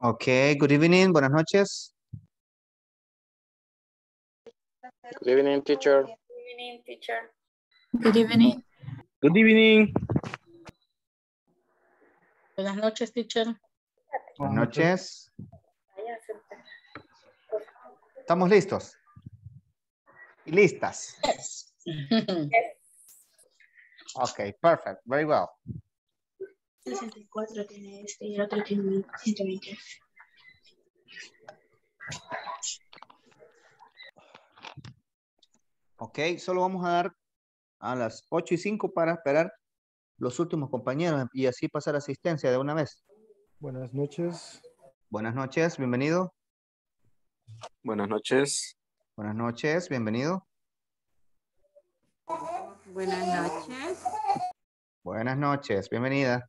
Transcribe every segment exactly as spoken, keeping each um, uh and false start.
Okay, good evening, buenas noches. Good evening, teacher. Good evening, teacher. Good evening. Good evening. Buenas noches, teacher. Buenas noches. ¿Estamos listos? ¿Y listas? Yes. Okay, perfect. Very well. sesenta y cuatro tiene este y el otro tiene ciento veinte. Ok, solo vamos a dar a las ocho y cinco para esperar los últimos compañeros y así pasar asistencia de una vez. Buenas noches. Buenas noches, bienvenido. Buenas noches. Buenas noches, bienvenido. Buenas noches. Buenas noches, bienvenida.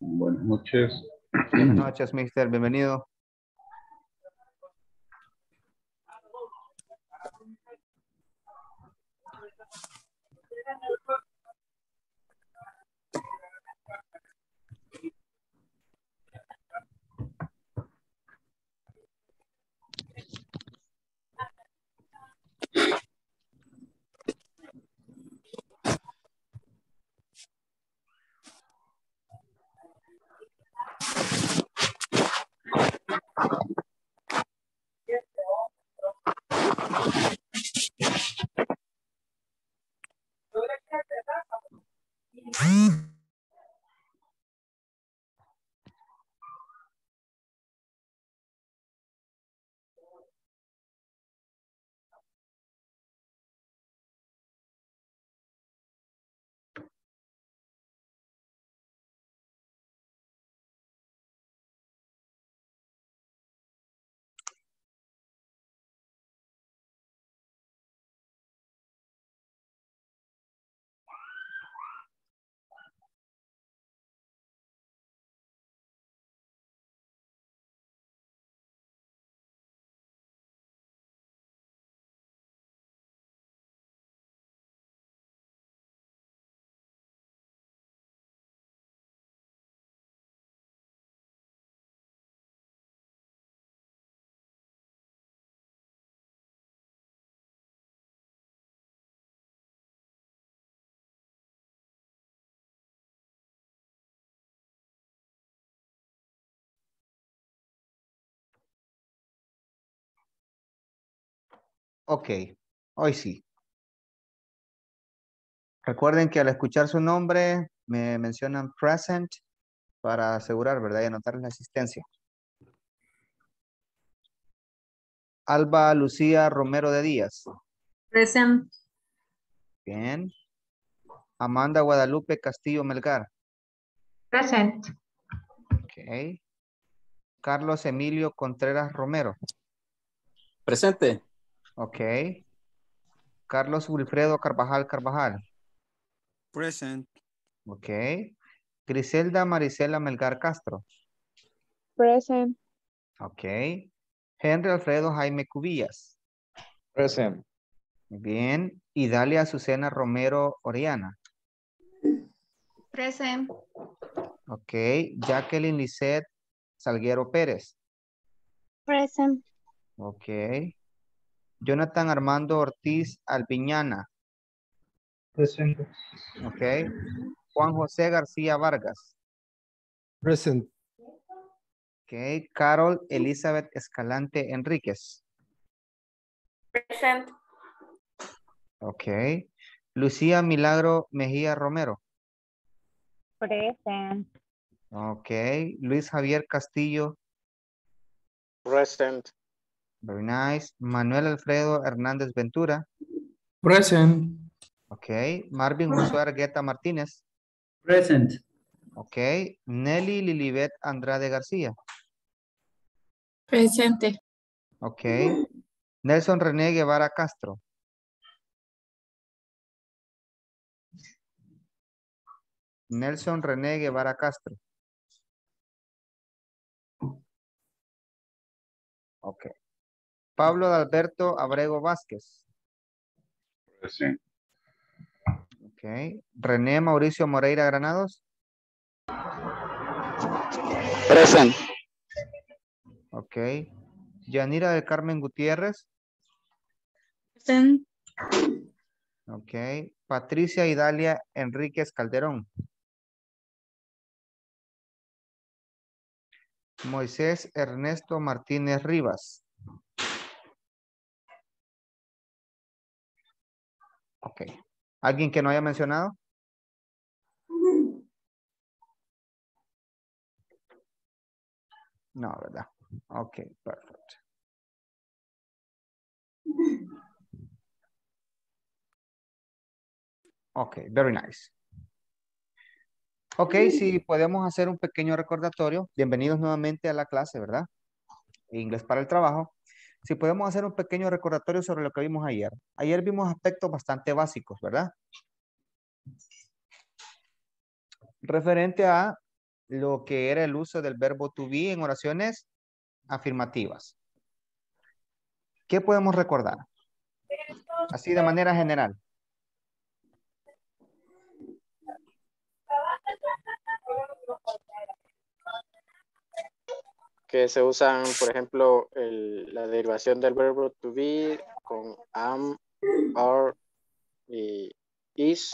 Buenas noches. Buenas noches, mister. Bienvenido. Ok, hoy sí. Recuerden que al escuchar su nombre me mencionan present para asegurar, ¿verdad? Y anotar la asistencia. Alba Lucía Romero de Díaz. Present. Bien. Amanda Guadalupe Castillo Melgar. Present. Ok. Carlos Emilio Contreras Romero. Presente. Ok. Carlos Wilfredo Carvajal Carvajal. Present. Ok. Griselda Marisela Melgar Castro. Present. Ok. Henry Alfredo Jaime Cubillas. Present. Bien. Idalia Azucena Romero Oriana. Present. Ok. Jacqueline Lisset Salguero Pérez. Present. Ok. Jonathan Armando Ortiz Alpiñana. Present. Ok. Juan José García Vargas. Present. Ok. Carol Elizabeth Escalante Enríquez. Present. Ok. Lucía Milagro Mejía Romero. Present. Ok. Luis Javier Castillo. Present. Very nice. Manuel Alfredo Hernández Ventura. Present. Ok. Marvin Josué Argueta Martínez. Present. Ok. Nelly Lilibet Andrade García. Presente. Ok. Nelson René Guevara Castro. Nelson René Guevara Castro. Ok. Pablo Alberto Abrego Vázquez. Presente. Ok. René Mauricio Moreira Granados. Presente. Ok. Yanira de Carmen Gutiérrez. Presente. Ok. Patricia Idalia Enríquez Calderón. Moisés Ernesto Martínez Rivas. Ok. ¿Alguien que no haya mencionado? No, ¿verdad? Ok, perfecto. Ok, very nice. Ok, si podemos hacer un pequeño recordatorio. Bienvenidos nuevamente a la clase, ¿verdad? Inglés para el trabajo. Si podemos hacer un pequeño recordatorio sobre lo que vimos ayer. Ayer vimos aspectos bastante básicos, ¿verdad? Referente a lo que era el uso del verbo to be en oraciones afirmativas. ¿Qué podemos recordar? Así de manera general. Que se usan, por ejemplo, el, la derivación del verbo to be con am, are y is.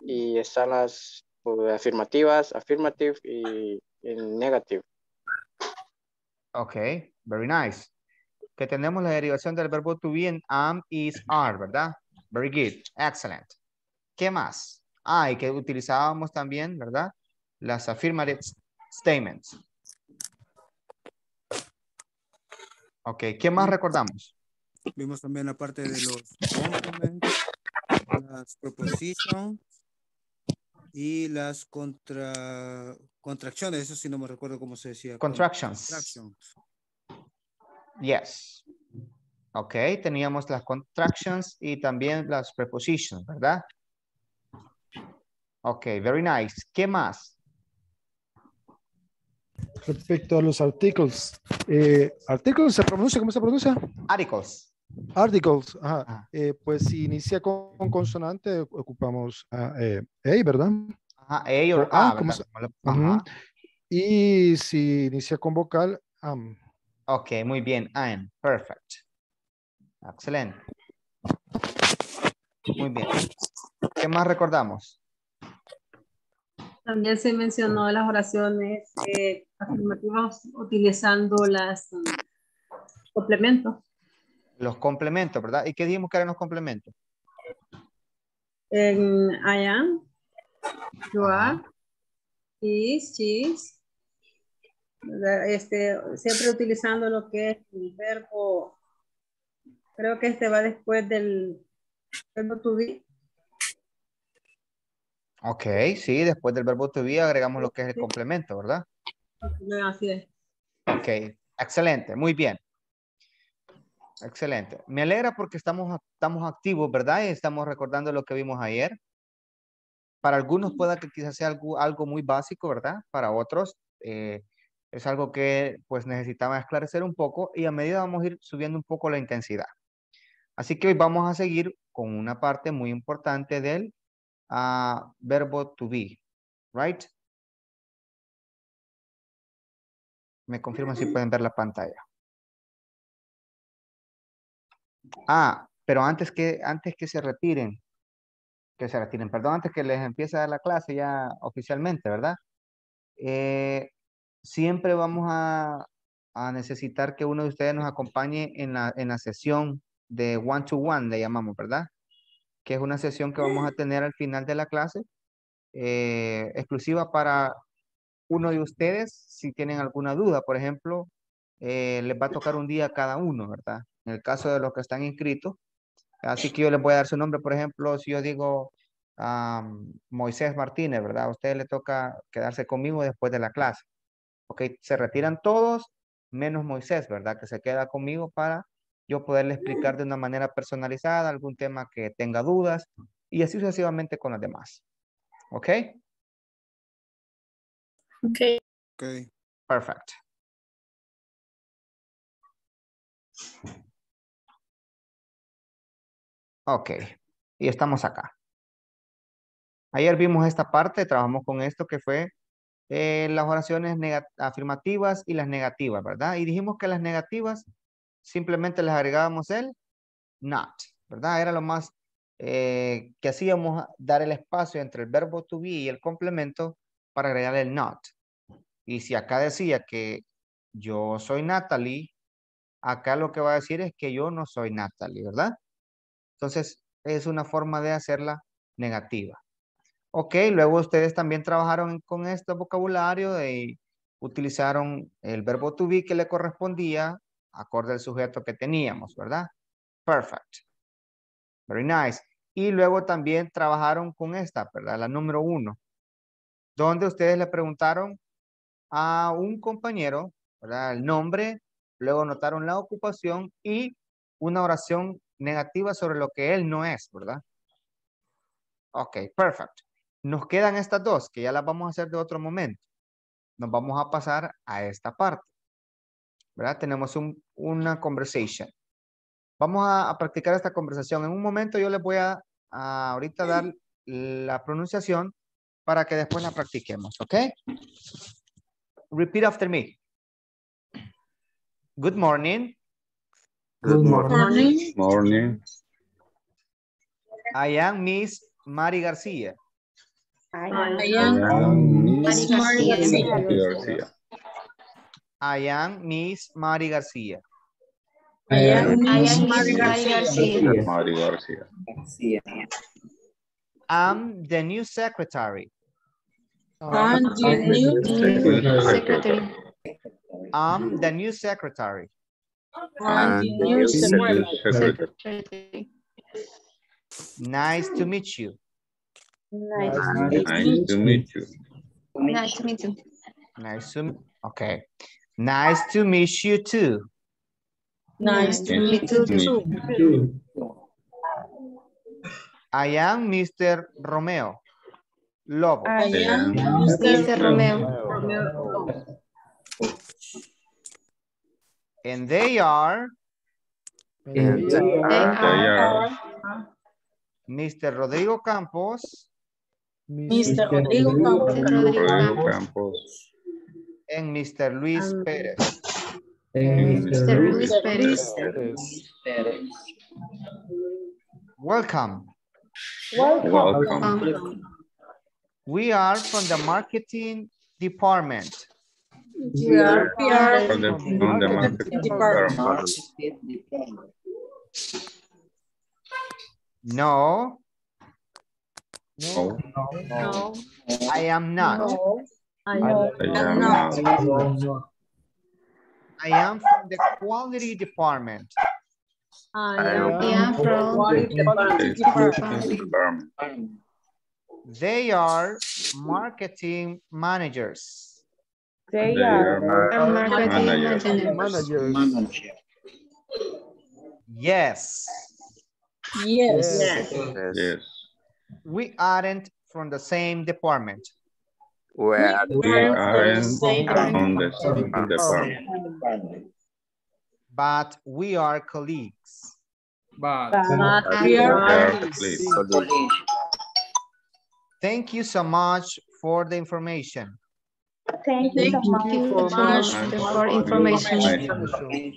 Y están las afirmativas, affirmative y, y negative. Ok, very nice. Que tenemos la derivación del verbo to be en am, is, are, ¿verdad? Very good, excellent. ¿Qué más? Ah, y que utilizábamos también, ¿verdad? Las affirmative statements. Ok, ¿qué más recordamos? Vimos también la parte de los complementos, las prepositions y las contra, contracciones. Eso sí no me recuerdo cómo se decía. Contractions. Contractions. Yes. Ok, teníamos las contractions y también las prepositions, ¿verdad? Ok, very nice. ¿Qué más? Respecto a los artículos, eh, ¿artículos se pronuncia? ¿Cómo se pronuncia? Articles. Articles, ajá. Ah. Eh, pues si inicia con, con consonante, ocupamos ah, eh, A, ¿verdad? Ajá, A o A, ¿cómo se? Ajá. Y si inicia con vocal, am. Ok, muy bien, am, perfect. Excelente. Muy bien. ¿Qué más recordamos? También se mencionó las oraciones eh, afirmativas utilizando las um, complementos. Los complementos, ¿verdad? ¿Y qué dijimos que eran los complementos? En I am, you are, is, she is. Este, siempre utilizando lo que es el verbo. Creo que este va después del verbo to be. Ok, sí, después del verbo to be agregamos lo que es el complemento, ¿verdad? Así es. Ok, excelente, muy bien. Excelente. Me alegra porque estamos, estamos activos, ¿verdad? Y estamos recordando lo que vimos ayer. Para algunos pueda que quizás sea algo, algo muy básico, ¿verdad? Para otros eh, es algo que pues necesitaba esclarecer un poco y a medida vamos a ir subiendo un poco la intensidad. Así que hoy vamos a seguir con una parte muy importante del Uh, verbo to be, right? Me confirman si pueden ver la pantalla. Ah, pero antes que, antes que se retiren, que se retiren, perdón, antes que les empiece a dar la clase ya oficialmente, ¿verdad? Eh, siempre vamos a, a necesitar que uno de ustedes nos acompañe en la, en la sesión de one to one, le llamamos, ¿verdad? Que es una sesión que vamos a tener al final de la clase, eh, exclusiva para uno de ustedes, si tienen alguna duda, por ejemplo, eh, les va a tocar un día a cada uno, ¿verdad? En el caso de los que están inscritos, así que yo les voy a dar su nombre, por ejemplo, si yo digo um, Moisés Martínez, ¿verdad? A ustedes les toca quedarse conmigo después de la clase. Ok, se retiran todos, menos Moisés, ¿verdad? Que se queda conmigo para yo poderle explicar de una manera personalizada algún tema que tenga dudas y así sucesivamente con los demás. ¿Ok? Ok. Ok. Perfecto. Ok, y estamos acá. Ayer vimos esta parte, trabajamos con esto que fue eh, las oraciones afirmativas y las negativas, ¿verdad? Y dijimos que las negativas simplemente les agregábamos el not, ¿verdad? Era lo más eh, que hacíamos, dar el espacio entre el verbo to be y el complemento para agregar el not. Y si acá decía que yo soy Natalie, acá lo que va a decir es que yo no soy Natalie, ¿verdad? Entonces es una forma de hacerla negativa. Ok, luego ustedes también trabajaron con este vocabulario y utilizaron el verbo to be que le correspondía acorde al sujeto que teníamos, ¿verdad? Perfect. Very nice. Y luego también trabajaron con esta, ¿verdad? La número uno, donde ustedes le preguntaron a un compañero, ¿verdad? El nombre, luego notaron la ocupación y una oración negativa sobre lo que él no es, ¿verdad? Ok, perfect. Nos quedan estas dos, que ya las vamos a hacer de otro momento. Nos vamos a pasar a esta parte, ¿verdad? Tenemos un, una conversation. Vamos a, a practicar esta conversación. En un momento yo les voy a, a ahorita dar la pronunciación para que después la practiquemos, ¿ok? Repeat after me. Good morning. Good morning. Morning. Morning. I am Miss Mari García. I am, I am, I am Miss Mari García. García. I am Miss Mari García. I am, I am Mari García. Mari García. I'm the new secretary. I'm the new secretary. I'm the new secretary. I'm the new secretary. Nice to meet you. Nice to meet you. Nice to meet you. Nice to meet you. Okay. Nice to meet you too. Nice to meet you too. I am Mister Romeo Lobos. I am Mister Romeo. And they are, and they are Mister Rodrigo Campos. Mister Rodrigo Campos. And Mister Luis Pérez. And Mister Luis Pérez. Welcome. Welcome. Welcome. We are from the marketing department. We are, we are from the, from the marketing department. No. No. No. No. I am not. No. I am, I am not. not. I am from the quality department. I am, I am from the department. They are marketing managers. They, they are, are marketing managers. managers. managers. Yes. Yes. Yes. Yes. Yes. We aren't from the same department. We aren't from the same department. But we are colleagues. But, but we are, are colleagues. colleagues. Thank you so much for the information. Thank, Thank you so much, you for, much for information. information.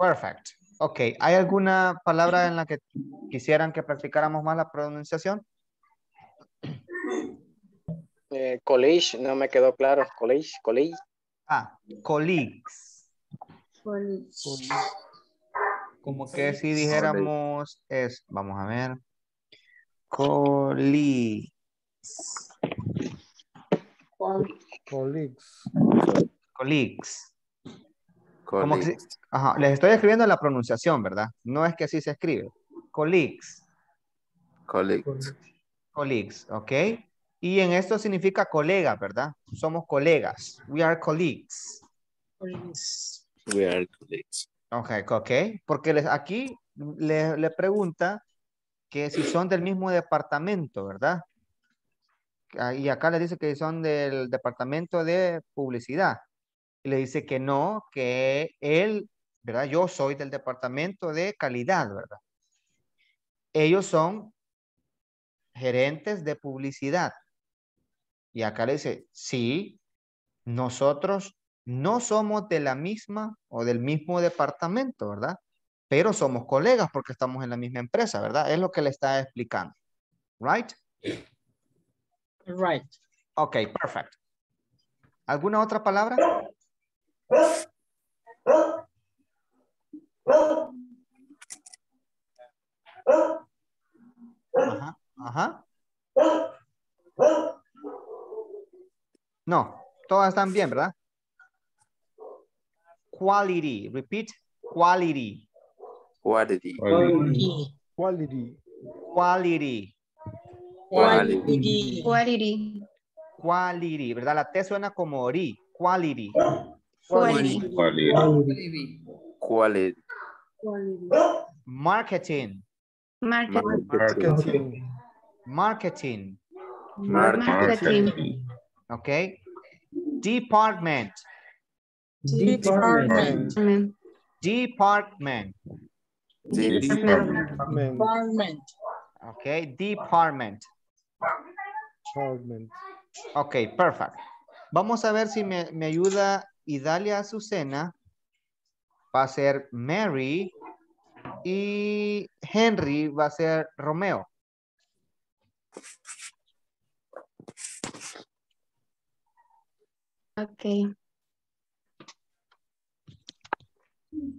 Perfect. Ok. ¿Hay alguna palabra en la que quisieran que practicáramos más la pronunciación? Eh, college, no me quedó claro. College, college. Ah, colleagues. Como que si dijéramos es, vamos a ver, colleagues. Colleagues. Colleagues. Como que, ajá, les estoy escribiendo la pronunciación, ¿verdad? No es que así se escribe. Colleagues. Colleagues. Colleagues, ¿ok? Y en esto significa colega, ¿verdad? Somos colegas. We are colleagues. Colleagues. We are colleagues. Okay, okay. Porque les, aquí le, le pregunta que si son del mismo departamento, ¿verdad? Y acá le dice que son del departamento de publicidad. Y le dice que no, que él ¿verdad? Yo soy del departamento de calidad, ¿verdad? Ellos son gerentes de publicidad. Y acá le dice, sí, nosotros no somos de la misma o del mismo departamento, ¿verdad? Pero somos colegas porque estamos en la misma empresa, ¿verdad? Es lo que le está explicando. Right? Right. Ok, perfecto. ¿Alguna otra palabra? Ajá, ajá. No, todas están bien, ¿verdad? Quality, repeat, quality. Quality. Quality. Quality. Quality. Quality. Quality. Quality, ¿verdad? La T suena como ori. Quality. Quality. Quality. Quality. Marketing. Marketing. Marketing. Marketing. Marketing. Okay. Department. Department. Department. Department. Okay. Department. Department. Ok, perfecto. Vamos a ver si me, me ayuda Idalia Azucena. Va a ser Mary y Henry va a ser Romeo. Ok.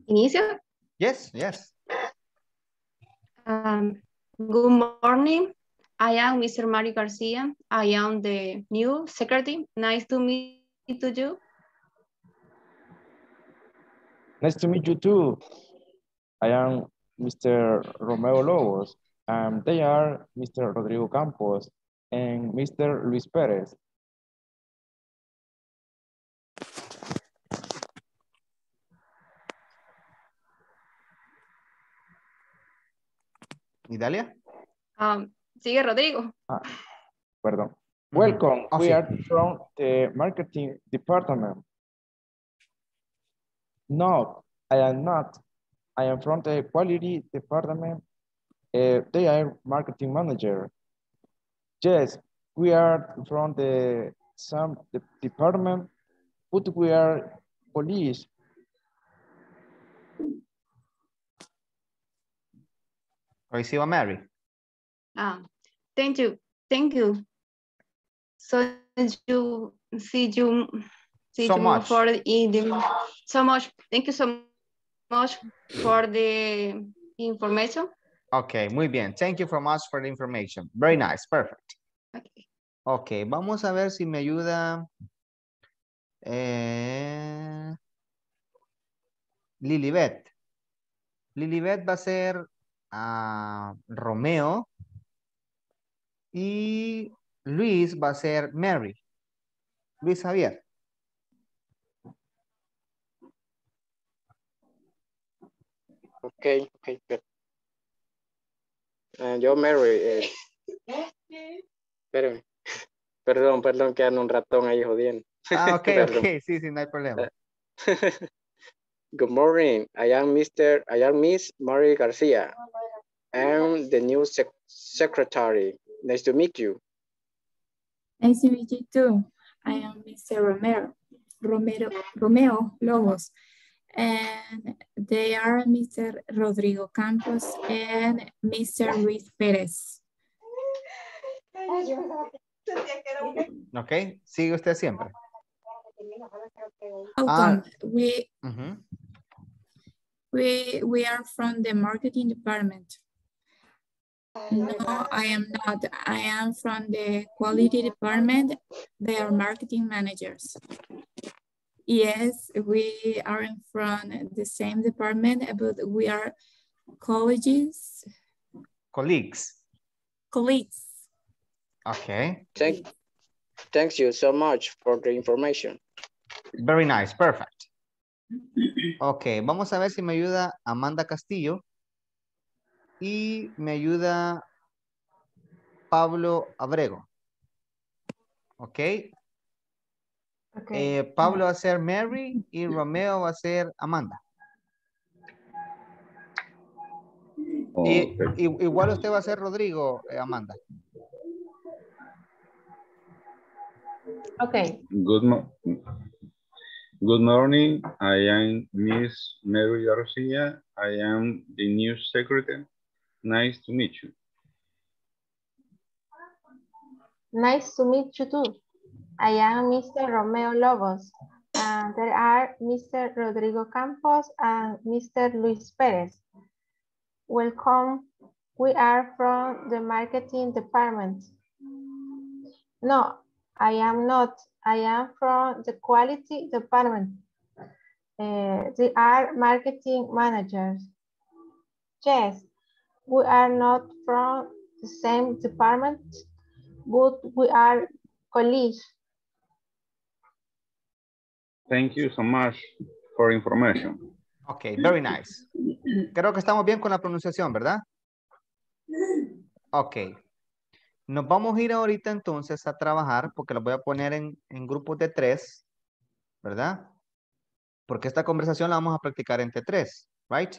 ¿Inicio? Yes, yes. Um, good morning. I am Mister Mari Garcia. I am the new secretary. Nice to meet to you. Nice to meet you too. I am Mister Romeo Lobos. Um, they are Mister Rodrigo Campos and Mister Luis Pérez. Idalia? Um, Sigue Rodrigo. Ah, perdón. Welcome. Oh, we sí. are from the marketing department. No, I am not. I am from the quality department. Uh, they are marketing manager. Yes, we are from the some the department, but we are police. Receive Mary. Ah, thank you, thank you. So you see you see so you much. for the so much. Thank you so much for the information. Okay, muy bien. Thank you so much for the information. Very nice, perfect. Okay. Okay, vamos a ver si me ayuda. Eh, Lilibet. Lilibet va a ser a uh, Romeo. Y Luis va a ser Mary. Luis Javier. Ok, ok, good. Uh, yo Mary. Eh. Espérame. Perdón, perdón, que ando un ratón ahí jodiendo. Ah, ok, ok, sí, sí, no hay problema. Uh, good morning. I am Mister I am Miss Mary Garcia. I am the new sec secretary. Nice to meet you. Nice to meet you too. I am Mister Romero, Romero, Romeo Lobos, and they are Mister Rodrigo Campos and Mister Luis Pérez. Okay, sigue usted siempre. Ah. We, uh-huh. we, we are from the marketing department. No, I am not. I am from the quality department. They are marketing managers. Yes, we are from the same department, but we are colleagues. Colleagues. Colleagues. Okay. Thank, thank you so much for the information. Very nice, perfect. Okay, vamos a ver si me ayuda Amanda Castillo. Y me ayuda Pablo Abrego. Ok. okay. Eh, Pablo va a ser Mary y Romeo va a ser Amanda. Oh, y, okay. y, igual usted va a ser Rodrigo, eh, Amanda. Okay. Good, mo Good morning. I am Miss Mary Garcia. I am the new secretary. Nice to meet you. Nice to meet you too. I am Mister Romeo Lobos. And there are Mister Rodrigo Campos and Mister Luis Pérez. Welcome. We are from the marketing department. No, I am not. I am from the quality department. Uh, they are marketing managers. Yes, we are not from the same department, but we are colleagues. Thank you so much for information. Okay, very nice. Creo que estamos bien con la pronunciación, ¿verdad? Okay. Nos vamos a ir ahorita entonces a trabajar porque los voy a poner en, en grupos de tres, ¿verdad? Porque esta conversación la vamos a practicar entre tres, ¿right?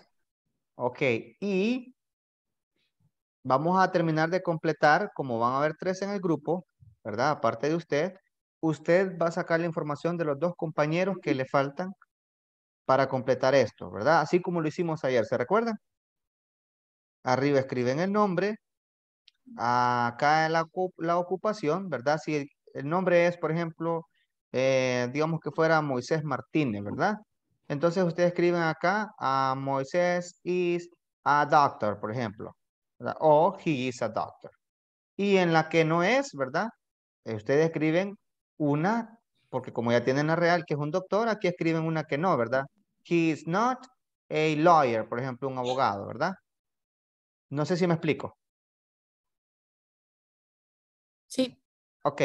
Ok, y vamos a terminar de completar, como van a haber tres en el grupo, ¿verdad? Aparte de usted, usted va a sacar la información de los dos compañeros que le faltan para completar esto, ¿verdad? Así como lo hicimos ayer, ¿se recuerdan? Arriba escriben el nombre. Acá la, la ocupación, ¿verdad? Si el, el nombre es, por ejemplo, eh, digamos que fuera Moisés Martínez, ¿verdad? Entonces ustedes escriben acá a Moisés is a doctor, por ejemplo, ¿verdad? O he is a doctor. Y en la que no es, ¿verdad? Eh, ustedes escriben una, porque como ya tienen la real que es un doctor, aquí escriben una que no, ¿verdad? He is not a lawyer, por ejemplo, un abogado, ¿verdad? No sé si me explico. Sí. Ok,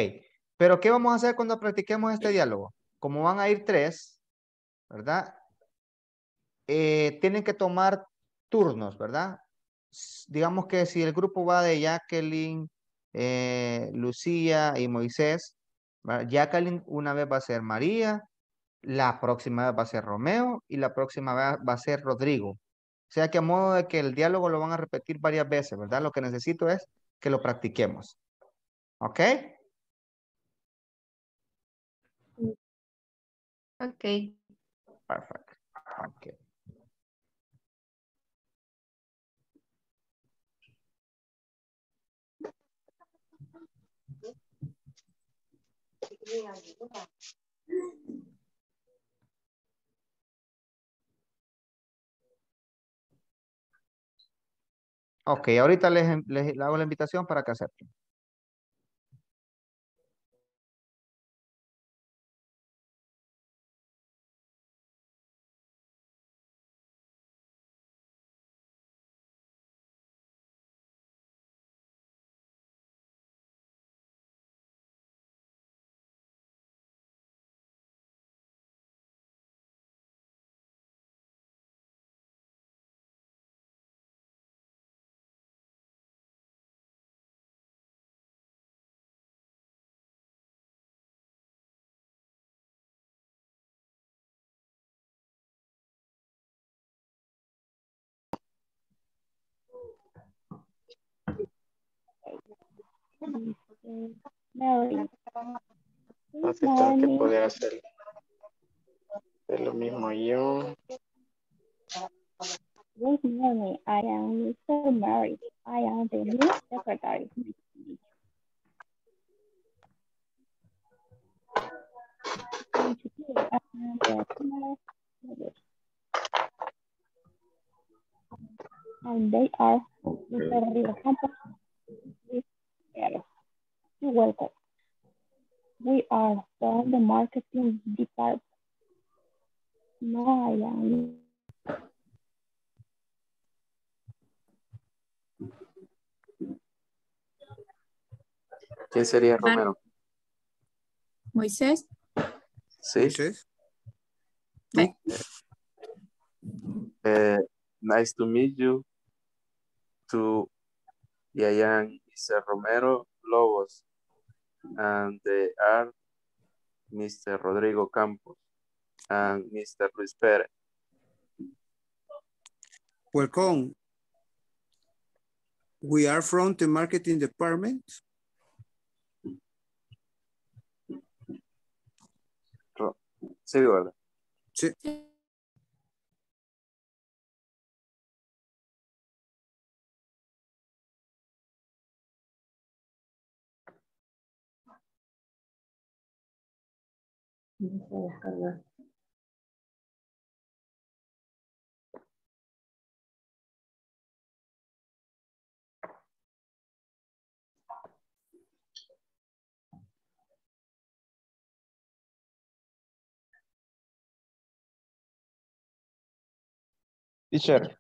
pero ¿qué vamos a hacer cuando practiquemos este diálogo? Como van a ir tres, ¿verdad? Eh, tienen que tomar turnos, ¿verdad? Digamos que si el grupo va de Jacqueline, eh, Lucía y Moisés, ¿verdad? Jacqueline una vez va a ser María, la próxima vez va a ser Romeo y la próxima vez va a ser Rodrigo. O sea que a modo de que el diálogo lo van a repetir varias veces, ¿verdad? Lo que necesito es que lo practiquemos. Okay. Okay. Perfect. Okay. Okay, ahorita les, les, les hago la invitación para que acepten. No sé que poder hacer de lo mismo yo. Good morning, I am Mister Mary. I am the new secretary. And they are Mister Rio Campos. You're welcome. We are from the marketing department. No, I am. ¿Quién sería Romero? Moisés. Sí. Sí. Eh. Eh, nice to meet you. To Yayan. Mister Romero Lobos, and they are Mister Rodrigo Campos and Mister Luis Pérez. Welcome. We are from the marketing department. Sí, ¿verdad? Sí. Voy a descargar. Teacher.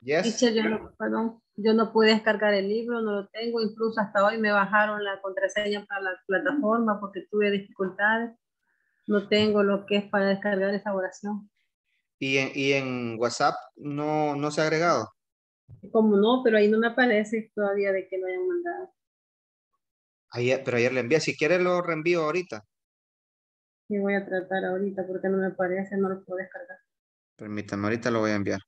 Yes. Teacher, yo no, perdón, yo no pude descargar el libro, no lo tengo, incluso hasta hoy me bajaron la contraseña para la plataforma porque tuve dificultades. No tengo lo que es para descargar esa oración. ¿Y en, y en WhatsApp no, no se ha agregado? Como no, pero ahí no me aparece todavía de que lo hayan mandado. Ayer, pero ayer le envié, si quiere lo reenvío ahorita. Sí, voy a tratar ahorita porque no me aparece, no lo puedo descargar. Permítame, ahorita lo voy a enviar.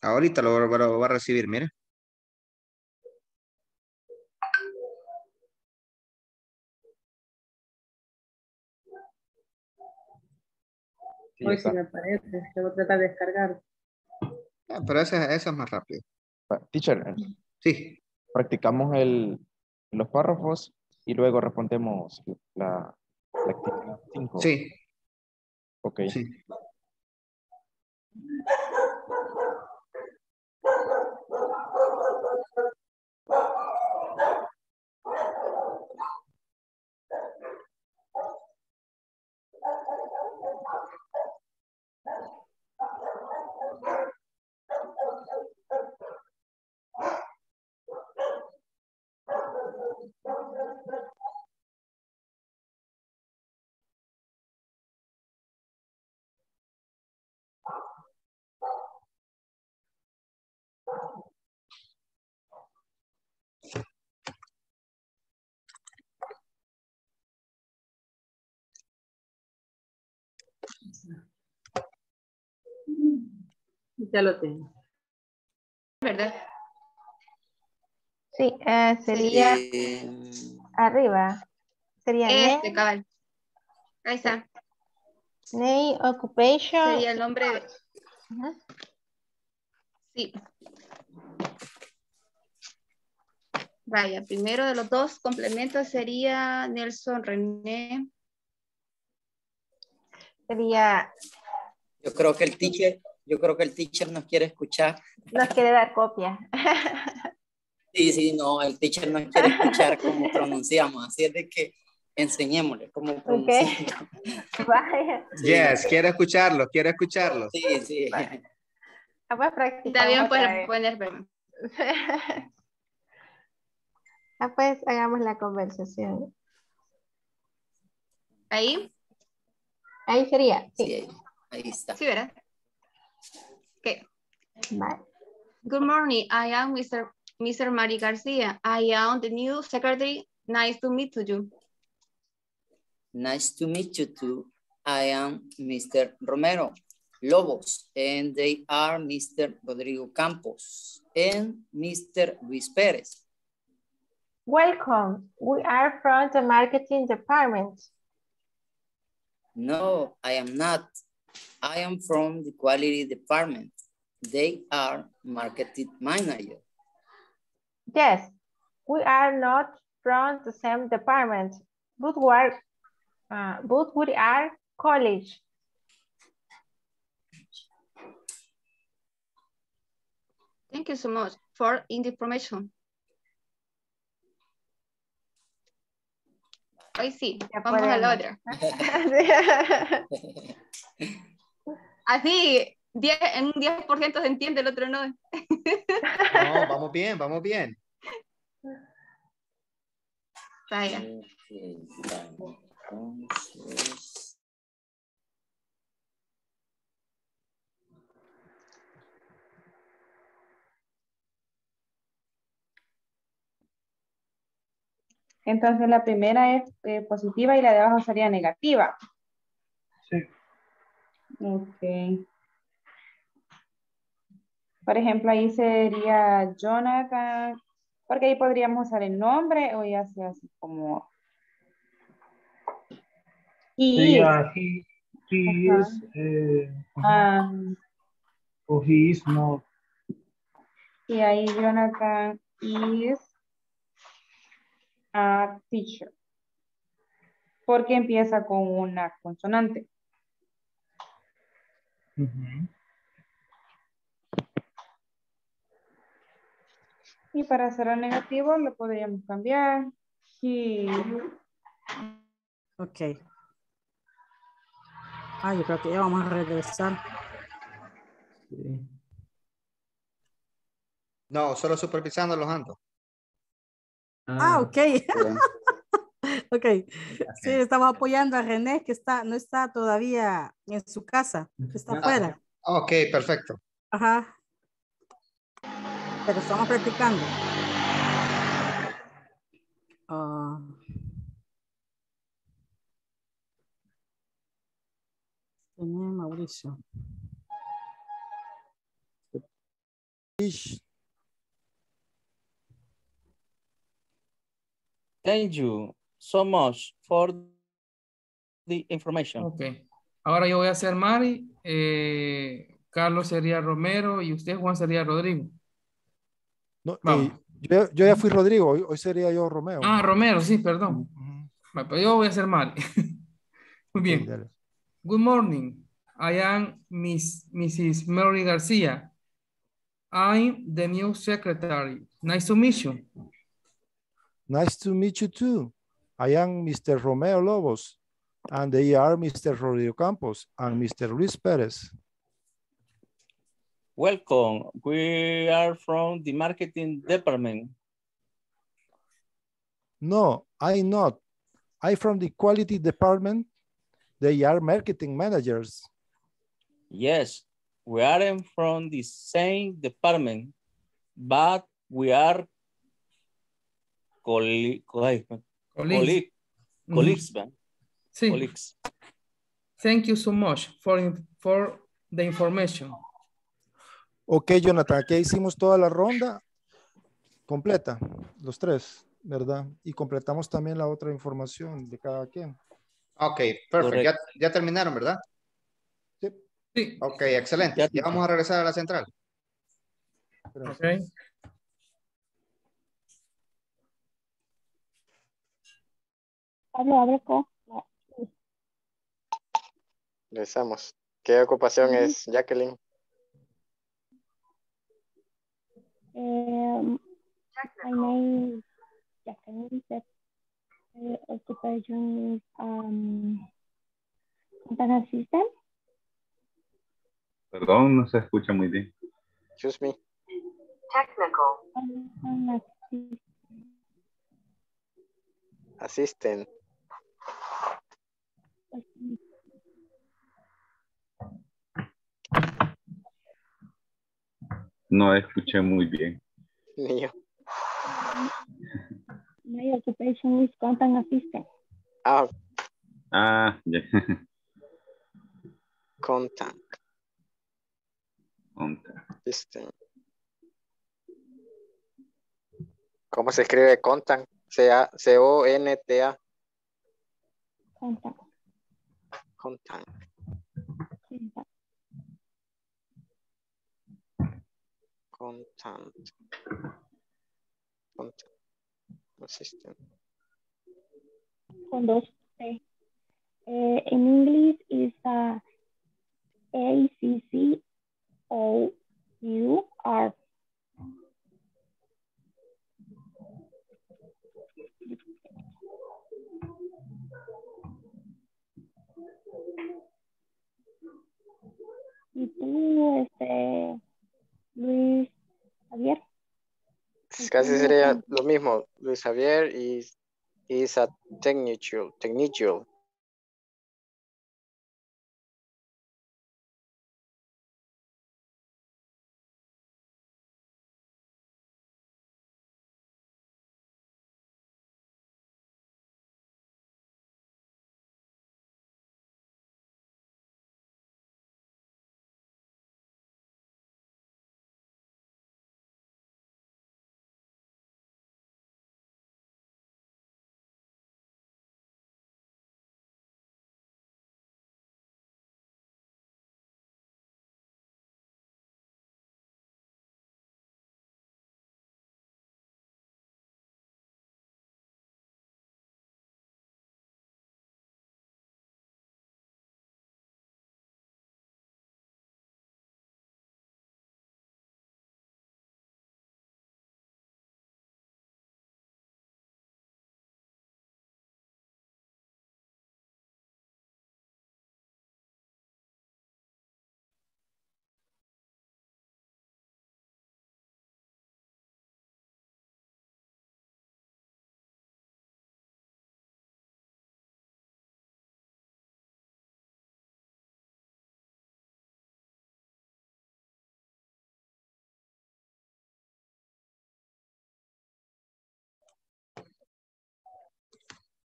Ahorita lo, lo, lo va a recibir, mire. Hoy sí me parece, te voy a tratar de descargar. Ah, pero esa es más rápido. Teacher, sí. Practicamos el, los párrafos y luego respondemos la, la actividad cinco. Sí. Ok. Sí. Ya lo tengo. ¿Verdad? Sí, eh, sería sí. Arriba. Sería este, cabal. Ahí está. Name, occupation. Sería el nombre. Ajá. Sí. Vaya, primero de los dos complementos sería Nelson René. Sería. Yo creo que el teacher. Yo creo que el teacher nos quiere escuchar. Nos quiere dar copia. Sí, sí, no, el teacher nos quiere escuchar cómo pronunciamos. Así es de que enseñémosle cómo pronunciamos. Ok. Vaya. Sí. Yes, quiere escucharlo, quiere escucharlo. Sí, sí. Vale. Ah, pues practicamos. Está bien, pueden ponerme. Ah, pues hagamos la conversación. ¿Ahí? Ahí sería. Sí, sí ahí, ahí está. Sí, ¿verdad? Okay. Bye. Good morning. I am Mister Mister Mari Garcia. I am the new secretary. Nice to meet you. Nice to meet you too. I am Mister Romero Lobos, and they are Mister Rodrigo Campos and Mister Luis Pérez. Welcome. We are from the marketing department. No, I am not. I am from the quality department. They are marketing manager. Yes, we are not from the same department, but we are, uh, but we are college. Thank you so much for the information. Hoy sí, vamos al otro. Así, diez, en un diez por ciento se entiende, el otro no. No, vamos bien, vamos bien. Vaya. Entonces la primera es eh, positiva y la de abajo sería negativa. Sí. Ok. Por ejemplo, ahí sería Jonathan, porque ahí podríamos usar el nombre o ya sea así como... He yeah, is. He, he uh-huh. is eh, um, o he is not. Y ahí Jonathan is a teacher. Porque empieza con una consonante. Uh-huh. Y para hacer el negativo lo podríamos cambiar. He... Ok. Ah, yo creo que ya vamos a regresar. Sí. No, solo supervisando los andos. Ah, ok. Ok. Sí, estamos apoyando a René que está, no está todavía en su casa, está afuera. Ah, ok, perfecto. Ajá. Pero estamos practicando. Uh, René Mauricio. Thank you so much for the information. Okay. Ahora yo voy a ser Mari, eh, Carlos sería Romero y usted Juan sería Rodrigo. No, eh, yo, yo ya fui Rodrigo, hoy, hoy sería yo Romeo. Ah, Romero, sí, perdón. Uh-huh. Pero yo voy a ser mal. Muy bien. Sí, good morning. I am Miss, missus Mary García. I'm the new secretary. Nice to meet you. Nice to meet you too. I am mister Romeo Lobos. And they are mister Rodrigo Campos and mister Luis Pérez. Welcome. We are from the marketing department. No, I'm not. I'm from the quality department. They are marketing managers. Yes, we aren't from the same department, but we are colleagues. Colleagues. Colleagues. Colleagues. Thank you so much for, for the information. Ok, Jonathan, aquí hicimos toda la ronda completa, los tres, ¿verdad? Y completamos también la otra información de cada quien. Ok, perfecto. Ya, ya terminaron, ¿verdad? Sí. Sí. Ok, excelente. Ya, ya vamos a regresar a la central. Ok. Pablo, abre con... Regresamos. ¿Qué ocupación es Jacqueline? Um, my name is Jacqueline Lisset. My occupation is um, company assistant. Perdón, no se escucha muy bien. Excuse me. Technical. Um, assistant. Assistant. assistant. No escuché muy bien. Mío. My occupation is content assistant. Ah. Ah, yeah. Content. Content. Assistant. ¿Cómo se escribe content? C O N T A. Content. Content. Content. Content. Content. Assistant. Con dos. Eh, in English is uh, A C C O U R. Y tú, este... Luis Javier. Casi sería lo mismo. Luis Javier is, is a technical. Technical.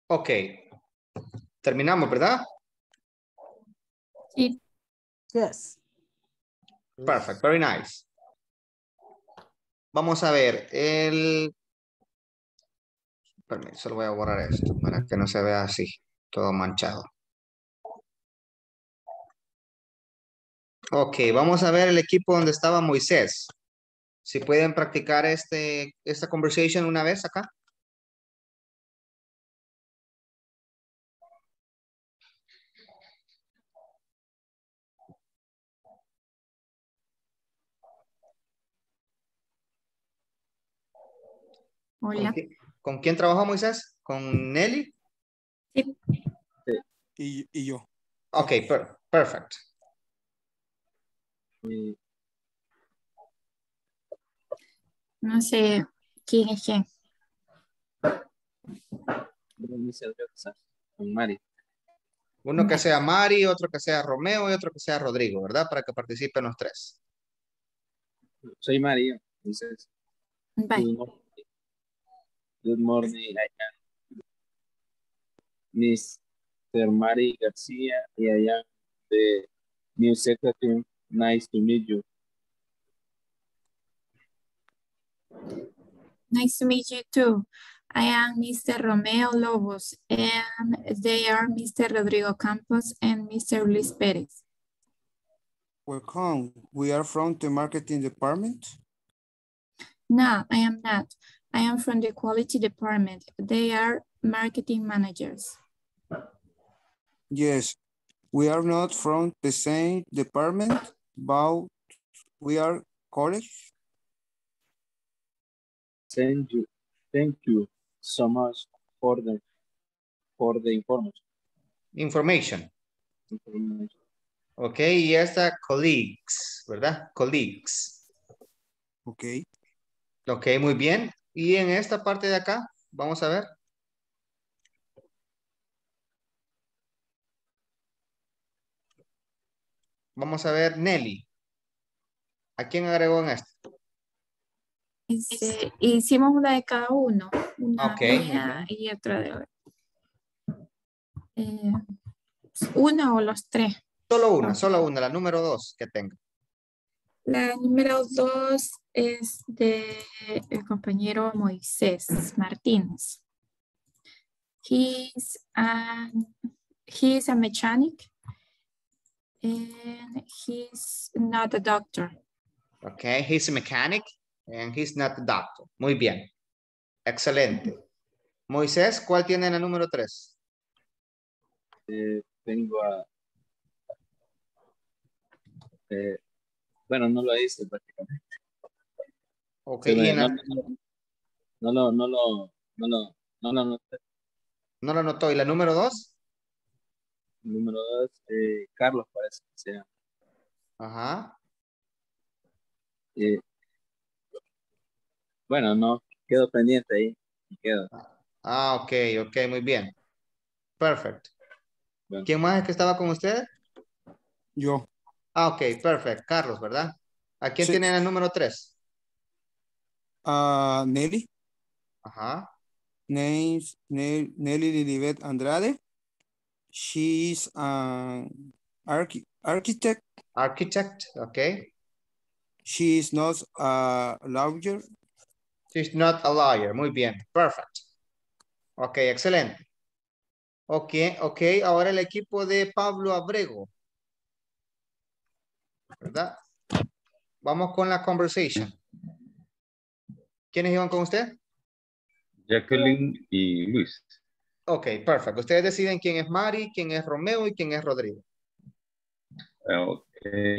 Ok. Terminamos, ¿verdad? Sí. Yes. Perfect. Very nice. Vamos a ver el... Permiso, solo voy a borrar esto para que no se vea así, todo manchado. Ok, vamos a ver el equipo donde estaba Moisés. Si pueden practicar este, esta conversation una vez acá. Hola. Okay. ¿Con quién trabajó Moisés? ¿Con Nelly? Sí. Y, y yo. Ok, per perfecto. No sé quién es quién. Con Mari. Uno que sea Mari, otro que sea Romeo y otro que sea Rodrigo, ¿verdad? Para que participen los tres. Soy Mari, entonces. Bye. Good morning, I am mister Mari García, and I am the new secretary. Nice to meet you. Nice to meet you too. I am mister Romeo Lobos, and they are mister Rodrigo Campos and mister Luis Pérez. Welcome. We are from the marketing department? No, I am not. I am from the quality department. They are marketing managers. Yes, we are not from the same department, but we are colleagues. Thank you. Thank you so much for the for the information. Information. Information. Okay, y esta colleagues, ¿verdad? Colleagues. Okay. Okay, muy bien. Y en esta parte de acá, vamos a ver. Vamos a ver Nelly. ¿A quién agregó en esta? Este, hicimos una de cada uno. Una okay. mía y otra de hoy. Eh, una o los tres. Solo una, okay. solo una, la número dos que tengo. La número dos es de el compañero Moisés Martínez. He's a, he is a mechanic and he's not a doctor. Okay, he's a mechanic and he's not a doctor. Muy bien. Excelente. Moisés, ¿cuál tiene la número tres? Eh, tengo a... Eh, Bueno, no lo hice prácticamente. Ok. Me, no, no, no, no, no, no, no, no lo anoté. No lo anotó. ¿Y la número dos? Número dos, eh, Carlos parece que se llama. Ajá. Eh, bueno, no, quedo pendiente ahí. Quedo. Ah, ok, ok, muy bien. Perfecto. Bueno. ¿Quién más es que estaba con usted? Yo. Ah, ok, perfecto. Carlos, ¿verdad? ¿A quién sí. tienen el número tres? Uh, Nelly. Ajá. Name's Nelly Lilibet Andrade. She is an archi architect. Architect, ok. She is not a lawyer. She's not a lawyer. Muy bien, perfecto. Ok, excelente. Ok, ok. Ahora el equipo de Pablo Abrego. ¿Verdad? Vamos con la conversation. ¿Quiénes iban con usted? Jacqueline y Luis. Ok, perfecto. Ustedes deciden quién es Mari, quién es Romeo y quién es Rodrigo. Ok,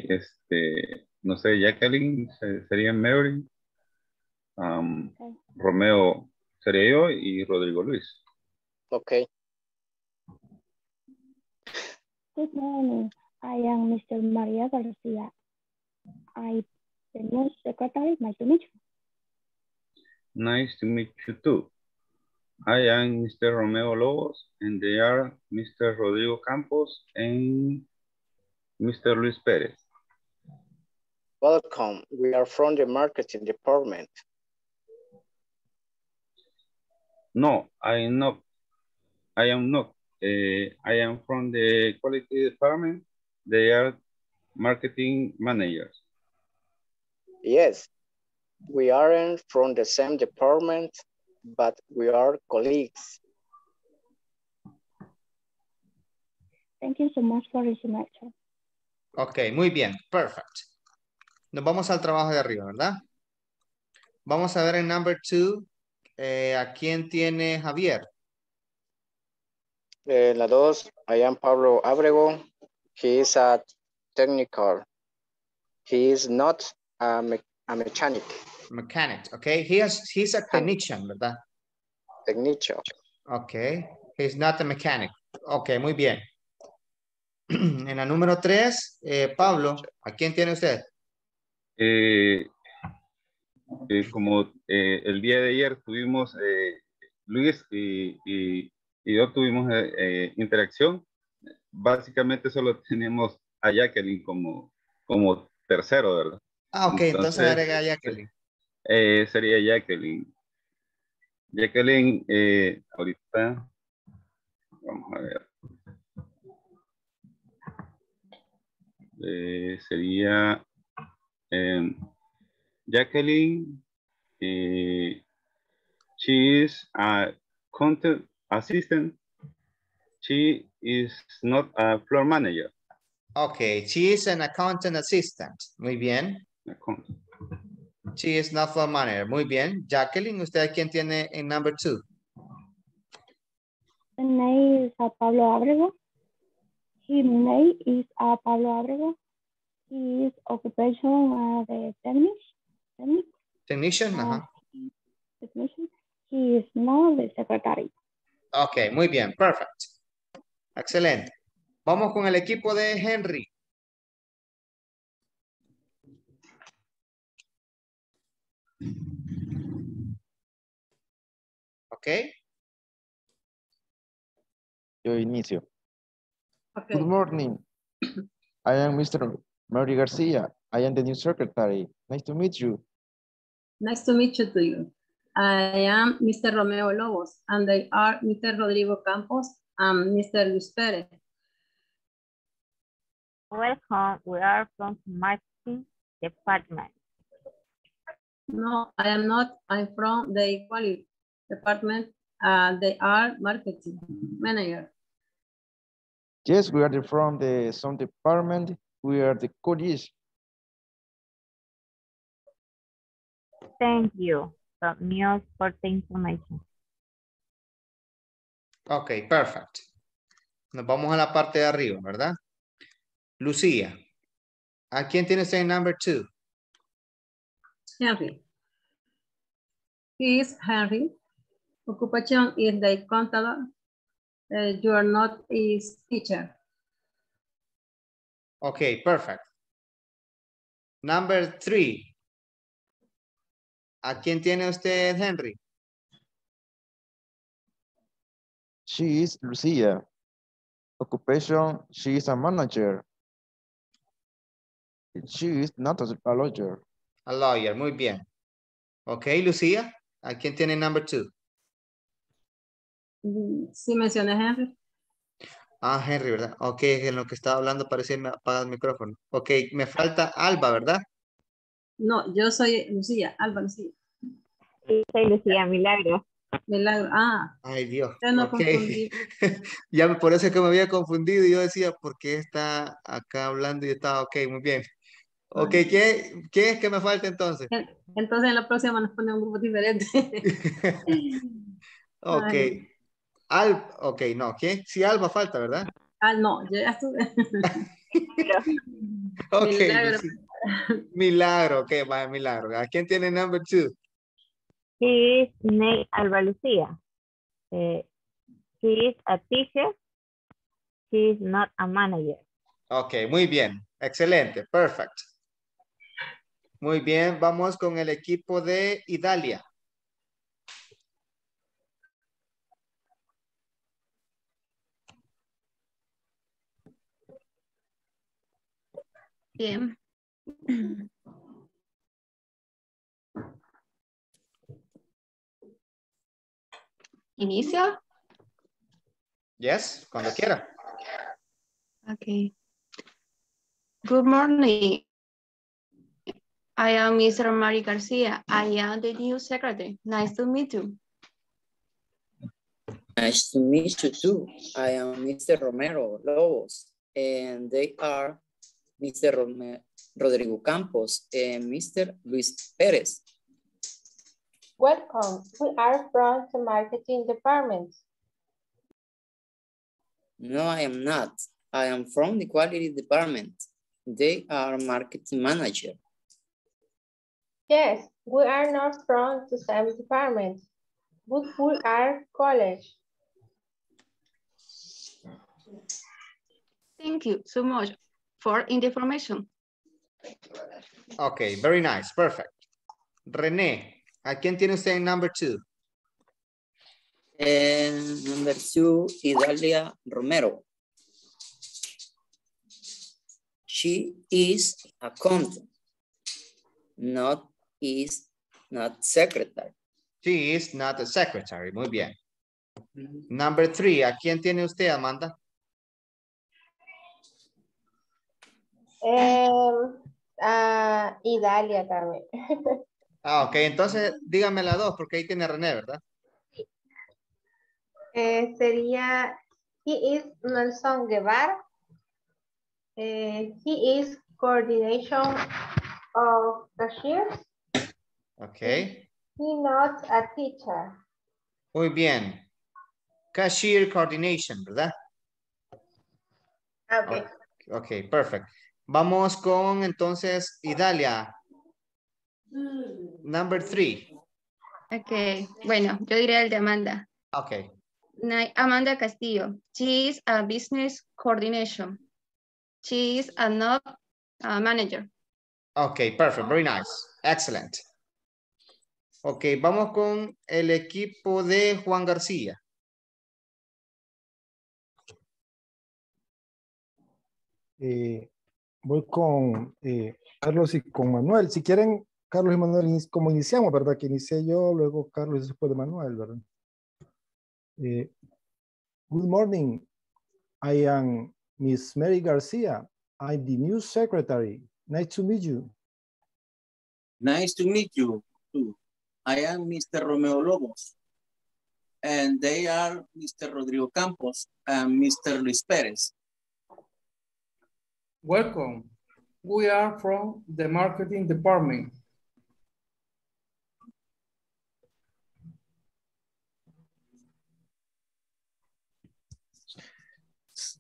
este, no sé, Jacqueline sería Mary, um, okay. Romeo sería yo y Rodrigo Luis. Ok. Good morning. I am mister Maria Garcia. I the new secretary. Nice to meet you. Nice to meet you too. I am mister Romeo Lobos and they are mister Rodrigo Campos and mister Luis Perez. Welcome. We are from the marketing department. No, I am not. I am not. Uh, I am from the quality department. They are marketing managers. Yes, we aren't from the same department, but we are colleagues. Thank you so much for this lecture. Ok, muy bien, perfect. Nos vamos al trabajo de arriba, ¿verdad? Vamos a ver en number two, eh, ¿a quién tiene Javier? Eh, la dos, I am Pablo Abrego. He is a technical. He is not a, me a mechanic. Mechanic, okay. He is he's a technician, ¿verdad? Technician. Okay. He's not a mechanic. Okay, muy bien. En la número tres, eh, Pablo, ¿a quién tiene usted? Eh, eh, como eh, el día de ayer tuvimos eh, Luis y, y, y yo tuvimos eh, interacción, básicamente solo tenemos a Jacqueline como, como tercero, ¿verdad? Ah, ok, entonces, entonces agrega a Jacqueline. Eh, sería Jacqueline. Jacqueline, eh, ahorita, vamos a ver. Eh, sería eh, Jacqueline, eh, she is a content assistant, she is not a floor manager. Ok, she is an accountant assistant, muy bien. Accountant. She is not floor manager, muy bien. Jacqueline, ¿usted quién tiene en number two? Nay, Pablo Abrego. His name is uh, Pablo Abrego. His occupation is uh, technician. Technician, uh, uh -huh. Technician. He is now the secretary. Ok, muy bien, perfect. Excelente. Vamos con el equipo de Henry. Ok. Yo inicio. Okay. Good morning. I am Mister Mari Garcia. I am the new secretary. Nice to meet you. Nice to meet you to you. I am Mister Romeo Lobos, and they are Mister Rodrigo Campos and Mister Luis Pérez. Welcome. We are from marketing department. No, I am not. I'm from the quality department. Uh, they are marketing manager. Yes, we are from the sound department. We are the colleagues. Thank you, News, for the information. Ok, perfect. Nos vamos a la parte de arriba, ¿verdad? Lucía, ¿a quién tiene usted en number two? Henry. He is Henry. Occupation is the contador. Uh, you are not a teacher. Okay, perfect. Number three. ¿A quién tiene usted, Henry? She is Lucia. Occupation, she is a manager. She is not a lawyer. A lawyer, muy bien. Okay, Lucia, ¿a quién tiene number two? Sí mencioné a Henry. Ah, Henry, ¿verdad? Ok, en lo que estaba hablando parecía me apaga el micrófono. Ok, me falta Alba, ¿verdad? No, yo soy Lucía, Alba Lucía. Sí, soy Lucía, Milagro. Milagro, ah. Ay, Dios. Ya no okay. Ya por eso es que me había confundido y yo decía, ¿por qué está acá hablando? Y estaba, ok, muy bien. Ok, ¿qué, qué es que me falta entonces? Entonces en la próxima nos pone un grupo diferente. Ok. Ay. Al, ok, no, ¿qué? Sí, Alba falta, ¿verdad? Ah, no, yo ya estuve. Ok, Milagro. Milagro, ok, vaya, Milagro. ¿A quién tiene number two? He is named Alba Lucía. Uh, he is a teacher. He is not a manager. Ok, muy bien, excelente, perfect. Muy bien, vamos con el equipo de Idalia. Bien. Inicio. Yes, cuando quiera. Okay. Good morning. I am Mister Mari Garcia. I am the new secretary. Nice to meet you. Nice to meet you too. I am Mister Romeo Lobos, and they are Mister Romero, Rodrigo Campos, and Mister Luis Pérez. Welcome. We are from the marketing department. No, I am not. I am from the quality department. They are marketing manager. Yes, we are not from the same department, but we are college. Thank you so much for information. Okay, very nice, perfect. René, ¿a quién tiene usted en number two? And number two, Idalia Romero. She is accountant, not is not secretary. She is not a secretary. Muy bien. Mm-hmm. Number three, ¿a quién tiene usted, Amanda? Um, uh, Idalia también. Ah, ok. Entonces, dígame la dos, porque ahí tiene a René, ¿verdad? Eh, sería, he is Nelson Guevara. Eh, he is coordination of cashiers. Okay. He not a teacher. Muy bien. Cashier coordination, ¿verdad? Okay. Okay, ok, perfect. Vamos con entonces Idalia. Mm. Number three. Ok, bueno, yo diré el de Amanda. Ok. Amanda Castillo. She is a business coordination. She is a not a manager. Ok, perfect, very nice. Excellent. Ok, vamos con el equipo de Juan García. Eh, voy con eh, Carlos y con Manuel. Si quieren, Carlos y Manuel, como iniciamos, ¿verdad? Que inicié yo, luego Carlos y después de Manuel, ¿verdad? Eh, good morning. I am Miss Mary Garcia. I'm the new secretary. Nice to meet you. Nice to meet you too. I am Mister Romeo Lobos. And they are Mister Rodrigo Campos and Mister Luis Perez. Welcome. We are from the marketing department.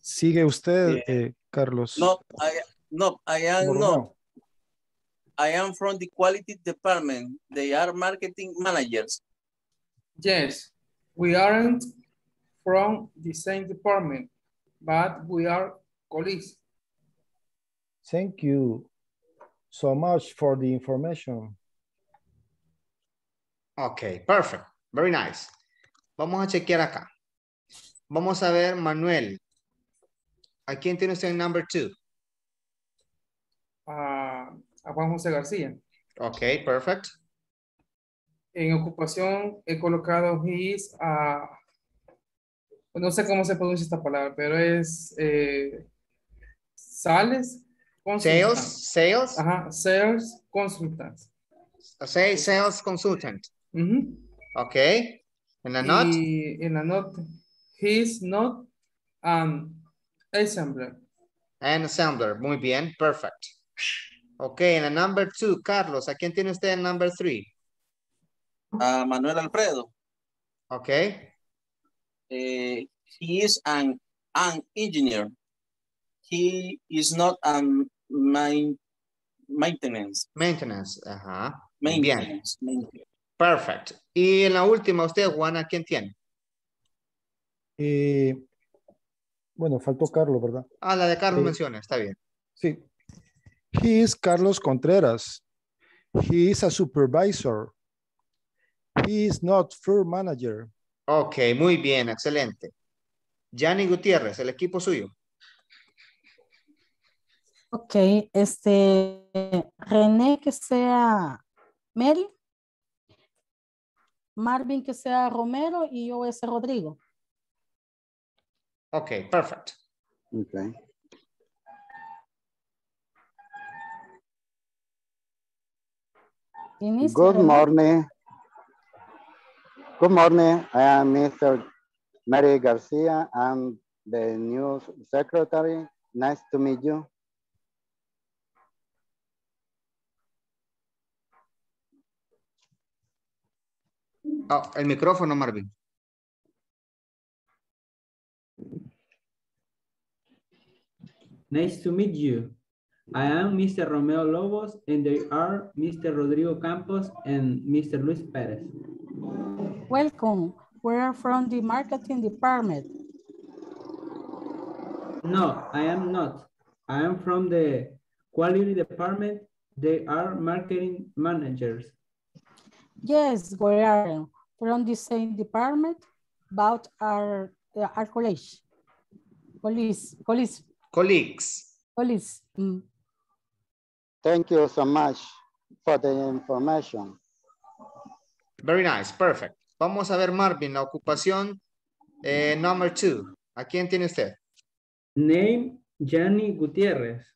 Sigue usted, yeah. eh, Carlos. No, I, no, I am Borno. No. I am from the quality department. They are marketing managers. Yes, we aren't from the same department, but we are colleagues. Thank you so much for the information. Okay, perfect. Very nice. Vamos a chequear acá. Vamos a ver, Manuel. ¿A quién tiene usted en number two? Ah... Uh, A Juan José García. Ok, perfect. En ocupación he colocado his a... Uh, no sé cómo se produce esta palabra, pero es... Eh, sales. Sales. Sales. Ajá. Sales consultant. Okay, sales consultant. Mm-hmm. Ok. En la not. Y en la not. He's not an assembler. An assembler. Muy bien. Perfect. Ok, en el number two, Carlos, ¿a quién tiene usted en number three? A uh, Manuel Alfredo. Ok. Uh, he is an, an engineer. He is not a main, maintenance. Maintenance, ajá. Maintenance. Bien. Maintenance. Perfect. Y en la última, usted, Juana, ¿quién tiene? Eh, bueno, faltó Carlos, ¿verdad? Ah, la de Carlos eh, menciona, está bien. Sí. He is Carlos Contreras. He is a supervisor. He is not floor manager. Ok, muy bien, excelente. Yanni Gutiérrez, el equipo suyo. Ok, este, René que sea Mary, Marvin que sea Romero y yo voy a ser Rodrigo. Okay, perfect. Okay. Good morning. Good morning. I am Mister Mari Garcia. I'm the new secretary. Nice to meet you. Oh, el micrófono, Marvin. Nice to meet you. I am Mister Romeo Lobos, and they are Mister Rodrigo Campos and Mister Luis Pérez. Welcome. We are from the marketing department. No, I am not. I am from the quality department. They are marketing managers. Yes, we are from the same department, but our, our college. Colleagues. Colleagues. Colleagues. Mm. Thank you so much for the information. Very nice, perfect. Vamos a ver, Marvin, la ocupación eh, number two. ¿A quién tiene usted? Name, Yanni Gutierrez.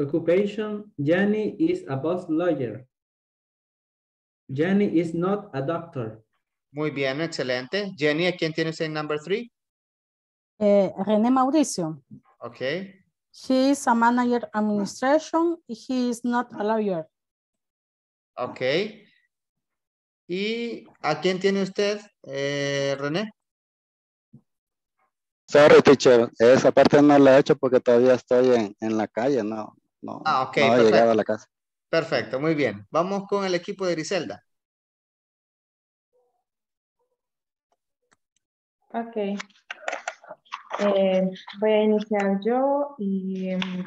Occupation, Yanni is a boss lawyer. Jenny is not a doctor. Muy bien, excelente. Jenny, ¿a quién tiene usted en number three? Eh, René Mauricio. Okay. She is a manager administration. He is not a lawyer. Okay. ¿Y a quién tiene usted, eh, René? Sorry, teacher. Esa parte no la he hecho porque todavía estoy en, en la calle. No, no, ah, okay, no he llegado a la casa. Perfecto, muy bien. Vamos con el equipo de Griselda. Ok. Eh, voy a iniciar yo y um,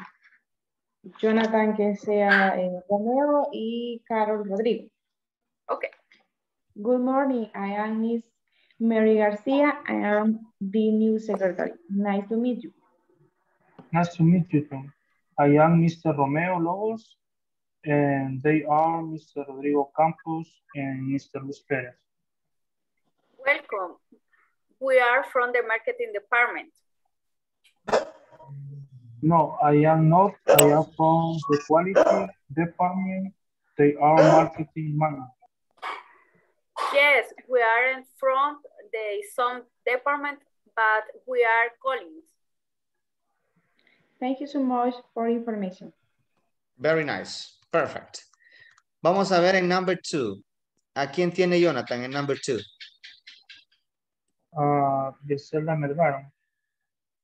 Jonathan, que sea eh, Romeo, y Carol Rodrigo. Ok. Good morning. I am Miss Mary Garcia. I am the new secretary. Nice to meet you. Nice to meet you, Tom. I am Mister Romeo Lobos. And they are Mister Rodrigo Campos and Mister Luis Perez. Welcome. We are from the marketing department. No, I am not. I am from the quality department. They are marketing managers. Yes, we are from the some department, but we are colleagues. Thank you so much for information. Very nice. Perfect. Vamos a ver en number two. ¿A quién tiene Jonathan en number two? Uh, Griselda Melgar.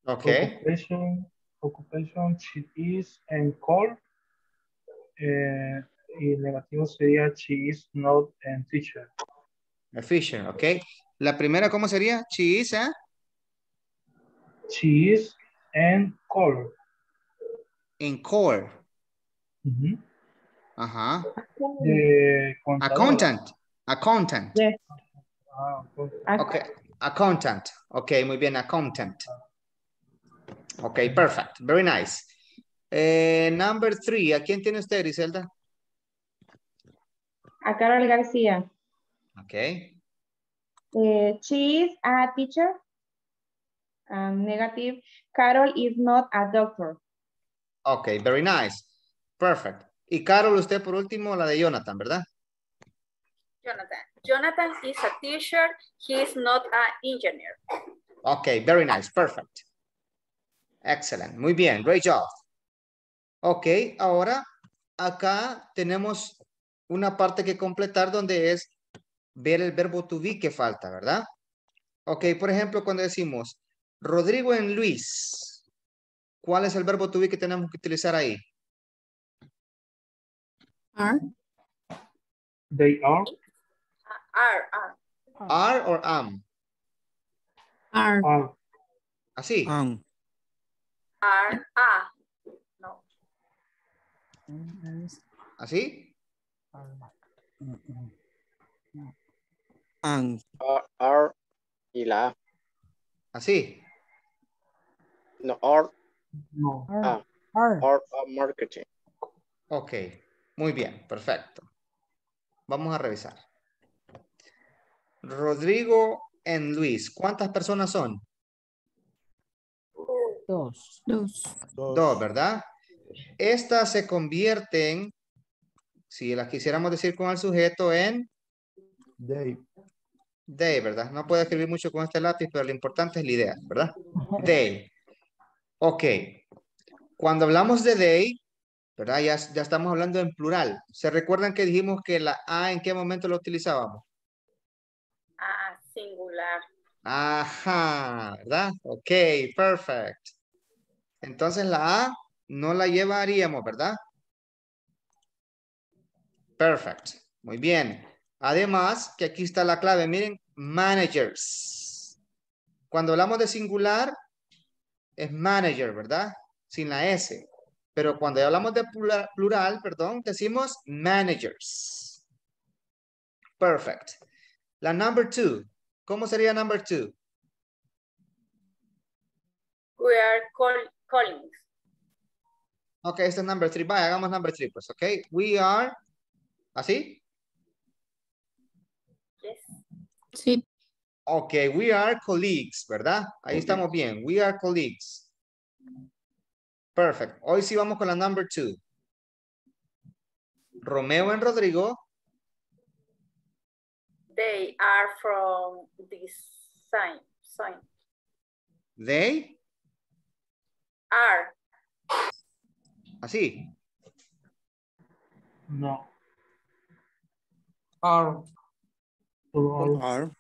Okay. Occupation, occupation, she is and call. Eh, y el negativo sería she is not and teacher. A teacher, ok. La primera, ¿cómo sería? She is, ¿eh? She is and call. En call. Mm-hmm. Ajá. The accountant. Accountant. Yes. Okay. Accountant. Okay, muy bien. Accountant. Okay, perfect. Very nice. Eh, number three. ¿A quién tiene usted, Griselda? A Carol García. Okay. Eh, she is a teacher. Um, negative. Carol is not a doctor. Okay, very nice. Perfect. Y Carol, usted por último, la de Jonathan, ¿verdad? Jonathan. Jonathan is a teacher. He is not an engineer. Ok, very nice. Perfect. Excellent. Muy bien. Great job. Ok, ahora acá tenemos una parte que completar donde es ver el verbo to be que falta, ¿verdad? Ok, por ejemplo, cuando decimos Rodrigo en Luis, ¿cuál es el verbo to be que tenemos que utilizar ahí? Are. They are. Are, are. Are or am? Are. Are. Así. Am. Are, ah. No. Así. Am. Are, are y la. Así. No, are. No. Are. Are. Are, are marketing. Okay. Muy bien, perfecto. Vamos a revisar. Rodrigo en Luis, ¿cuántas personas son? Dos. Dos. Dos, ¿verdad? Estas se convierten, si las quisiéramos decir con el sujeto, en... They. They, ¿verdad? No puedo escribir mucho con este lápiz, pero lo importante es la idea, ¿verdad? They. Ok. Cuando hablamos de they, ¿verdad? Ya, ya estamos hablando en plural. ¿Se recuerdan que dijimos que la A en qué momento la utilizábamos? Ah, singular. Ajá, ¿verdad? Ok, perfect. Entonces la A no la llevaríamos, ¿verdad? Perfect. Muy bien. Además, que aquí está la clave, miren, managers. Cuando hablamos de singular, es manager, ¿verdad? Sin la S. Pero cuando hablamos de plural, plural, perdón, decimos managers. Perfect. La number two. ¿Cómo sería number two? We are call, calling. Ok, este es number three. Vaya, hagamos number three, pues, ok. We are, ¿así? Sí. Ok, we are colleagues, ¿verdad? Ahí estamos bien. We are colleagues. Perfect. Hoy sí vamos con la number two. Romeo en Rodrigo. They are from this sign. sign. They are. ¿Así? No. Are. Solo R.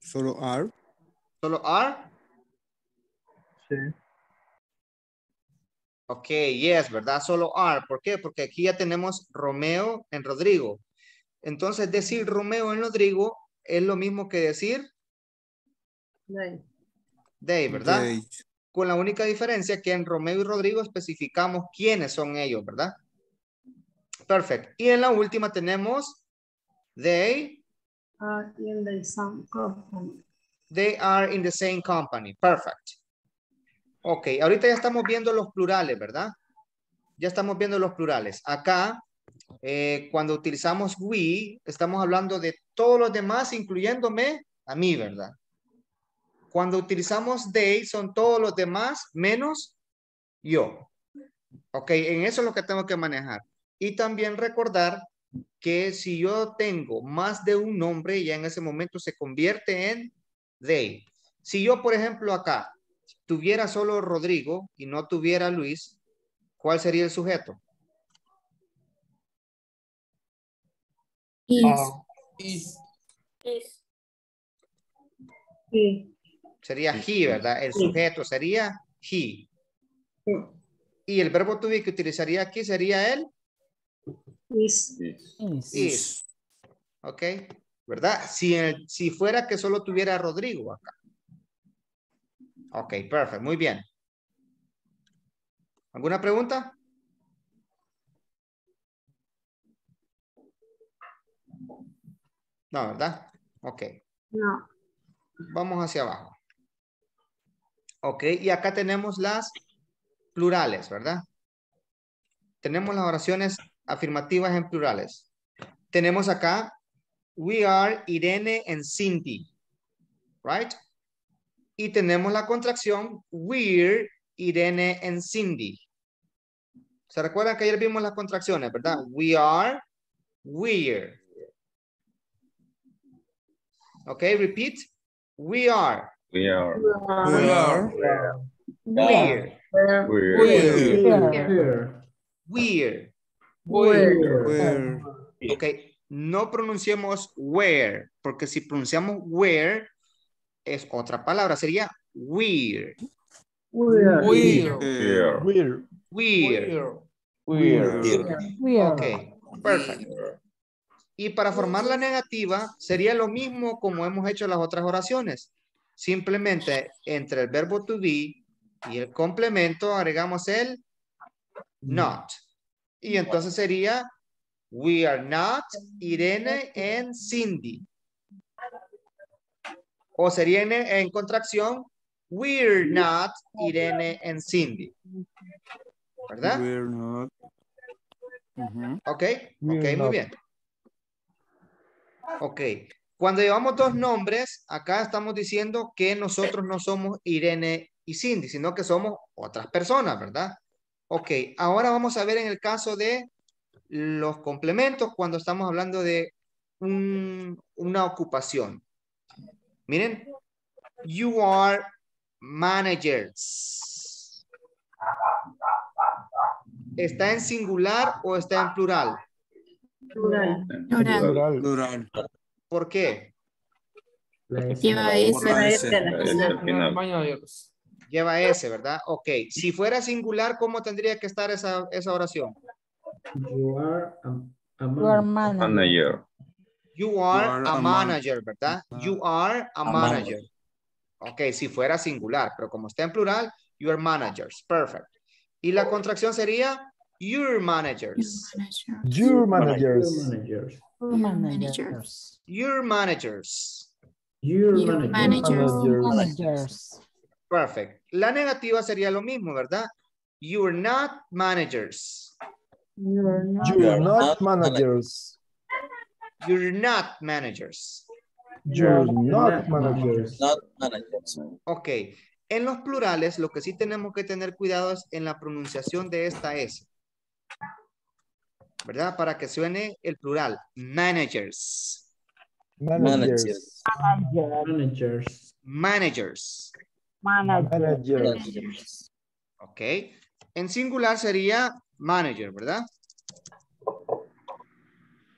Solo R. Solo R. Sí. Ok, yes, ¿verdad? Solo R. ¿Por qué? Porque aquí ya tenemos Romeo en Rodrigo. Entonces, decir Romeo en Rodrigo es lo mismo que decir Day. Day, ¿verdad? Day. Con la única diferencia que en Romeo y Rodrigo especificamos quiénes son ellos, ¿verdad? Perfecto. Y en la última tenemos They. Uh, in the same company. They are in the same company. Perfect. Ok, ahorita ya estamos viendo los plurales, ¿verdad? Ya estamos viendo los plurales. Acá, eh, cuando utilizamos we, estamos hablando de todos los demás, incluyéndome a mí, ¿verdad? Cuando utilizamos they, son todos los demás menos yo. Ok, en eso es lo que tengo que manejar. Y también recordar que si yo tengo más de un nombre, ya en ese momento se convierte en they. Si yo, por ejemplo, acá tuviera solo Rodrigo y no tuviera Luis, ¿cuál sería el sujeto? Is. Uh, is. Is. He. Sería he, ¿verdad? El sujeto sería he. he. Y el verbo to be que utilizaría aquí sería el... Is. Is. Is. Ok, ¿verdad? Si, el, si fuera que solo tuviera a Rodrigo acá. Ok, perfecto, muy bien. ¿Alguna pregunta? No, ¿verdad? Ok. No. Vamos hacia abajo. Ok, y acá tenemos las plurales, ¿verdad? Tenemos las oraciones afirmativas en plurales. Tenemos acá, we are Irene and Cindy, right? Y tenemos la contracción, we're Irene and Cindy. ¿Se recuerdan que ayer vimos las contracciones, verdad? We are, we're. Ok, repeat. We are. We are. We are. We're. We're. We're. Where. Where. Ok, no pronunciemos where, porque si pronunciamos where, es otra palabra, sería weird. Weird. Weird. Weird. Weird. Weird. Ok, perfecto. Y para formar la negativa, sería lo mismo como hemos hecho las otras oraciones. Simplemente entre el verbo to be y el complemento agregamos el not. Y entonces sería, we are not Irene and Cindy. O sería en, en contracción, we're not Irene and Cindy. ¿Verdad? We're not. Uh-huh. Ok, we're ok, not. Muy bien. Ok, cuando llevamos dos nombres, acá estamos diciendo que nosotros no somos Irene y Cindy, sino que somos otras personas, ¿verdad? Ok, ahora vamos a ver en el caso de los complementos cuando estamos hablando de un, una ocupación. Miren, you are managers. ¿Está en singular o está en plural? Plural. Plural. Plural. ¿Por qué? Lleva S. Lleva S, ¿verdad? Ok. Si fuera singular, ¿cómo tendría que estar esa, esa oración? You are a, a man. You are manager. You are, you are a, a manager, man. ¿Verdad? You are a, a manager. manager. Ok, si fuera singular, pero como está en plural, you are managers. Perfect. Y la contracción sería... Your managers. Your managers. Your managers. Your managers. Your managers. Perfect. La negativa sería lo mismo, ¿verdad? You're not managers. You're not, You're not managers. You're not managers. You're not managers. Not managers. Ok. En los plurales, lo que sí tenemos que tener cuidado es en la pronunciación de esta S. ¿Verdad? Para que suene el plural. Managers. Managers. Managers. Managers. Managers. Ok. En singular sería manager, ¿verdad?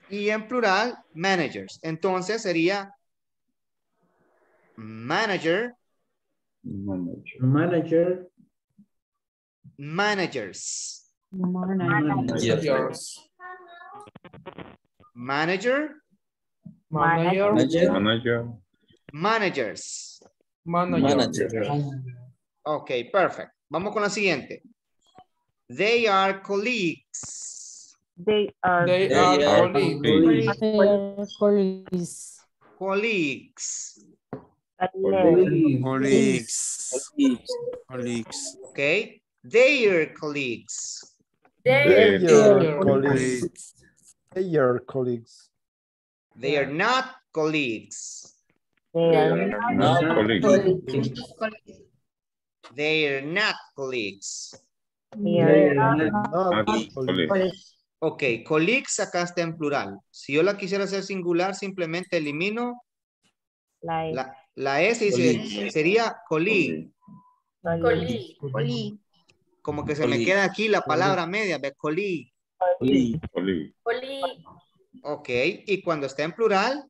Y en plural, managers. Entonces sería manager. Manager. Manager. Managers. Managers. Manager. Manager. Manager. Manager. Managers. Managers. Ok, perfecto. Vamos con la siguiente. They are colleagues. They are, They are, they are colleagues. colleagues. Colleagues. Colleagues. Colleagues. Colleagues. Colleagues. Colleagues. Ok. Their colleagues. Their, Their colleagues. Their colleagues. They are not colleagues. They are not, not colleagues. colleagues. They are not colleagues. They are not, not colleagues. colleagues. Ok, colleagues acá está en plural. Si yo la quisiera hacer singular, simplemente elimino la, la, la S y se, sería colleague. Colleague. Colleague. Como que se Colí. me queda aquí la palabra Colí. media, ¿ves? Colí. Colí. Colí. Colí. Ok, y cuando está en plural,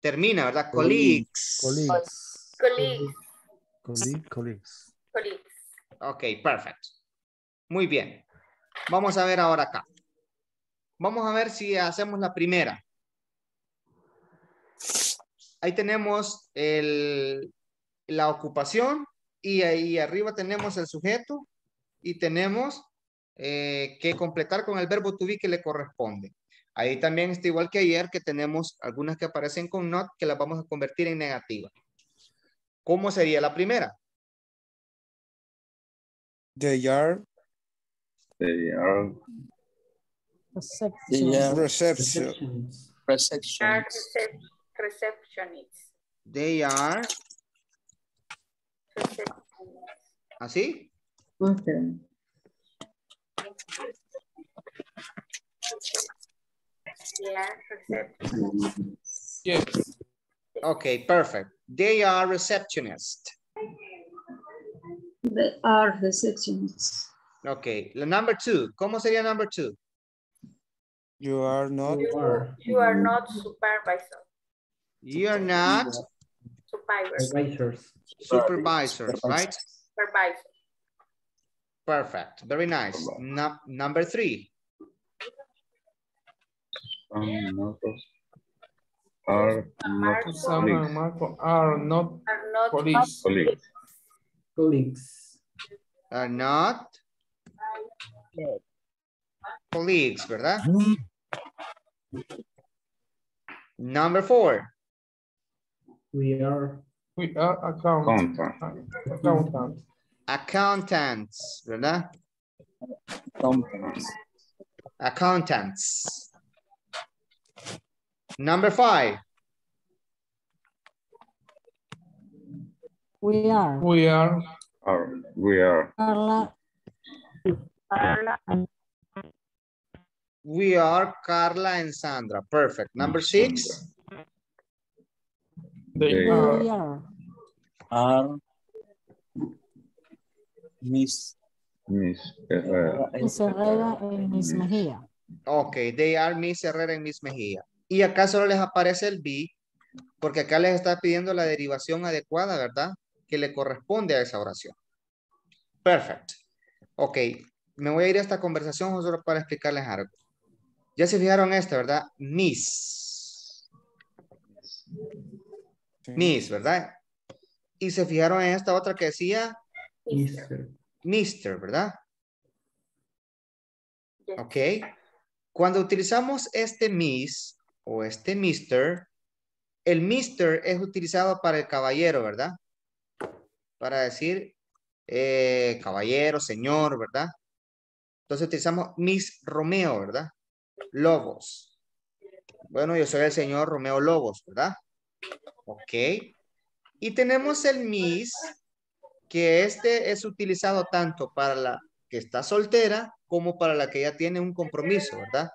termina, ¿verdad? Colleagues. Colleagues. Colleagues. Colleagues. Ok, perfecto. Muy bien. Vamos a ver ahora acá. Vamos a ver si hacemos la primera. Ahí tenemos el, la ocupación y ahí arriba tenemos el sujeto. Y tenemos eh, que completar con el verbo to be que le corresponde. Ahí también está igual que ayer, que tenemos algunas que aparecen con not, que las vamos a convertir en negativa. ¿Cómo sería la primera? They are. They are. Receptionists. Receptionists. They are. ¿Así? Okay. Yes. Okay, perfect. They are receptionists. They are receptionists. Okay, the number two. ¿Cómo sería number two? You are not. You are, you are not supervisor. You are not. Supervisors. Supervisors, right? Supervisor. Perfect. Very nice. No, number three. Um, Marcos are not colleagues. Marcos are not colleagues. Colleagues. Are not colleagues, ¿verdad? Number four. We are. We are accountants. Accountants. Accountants, ¿verdad? Accountants. Accountants. Number five. We are. We are. Are, we are. Carla. Carla. We are Carla and Sandra. Perfect. Number six. They are. are. are Miss. Miss Herrera. Miss Herrera y Miss Mejía. Ok, they are Miss Herrera y Miss Mejía. Y acá solo les aparece el be, porque acá les está pidiendo la derivación adecuada, ¿verdad? Que le corresponde a esa oración. Perfecto. Ok, me voy a ir a esta conversación solo para explicarles algo. Ya se fijaron esta, ¿verdad? Miss. Miss, ¿verdad? Y se fijaron en esta otra que decía... Mister. Mister, ¿verdad? Yes. Ok. Cuando utilizamos este Miss o este Mister, el Mister es utilizado para el caballero, ¿verdad? Para decir eh, caballero, señor, ¿verdad? Entonces utilizamos Miss Romeo, ¿verdad? Lobos. Bueno, yo soy el señor Romeo Lobos, ¿verdad? Ok. Y tenemos el Miss... que este es utilizado tanto para la que está soltera como para la que ya tiene un compromiso, ¿verdad?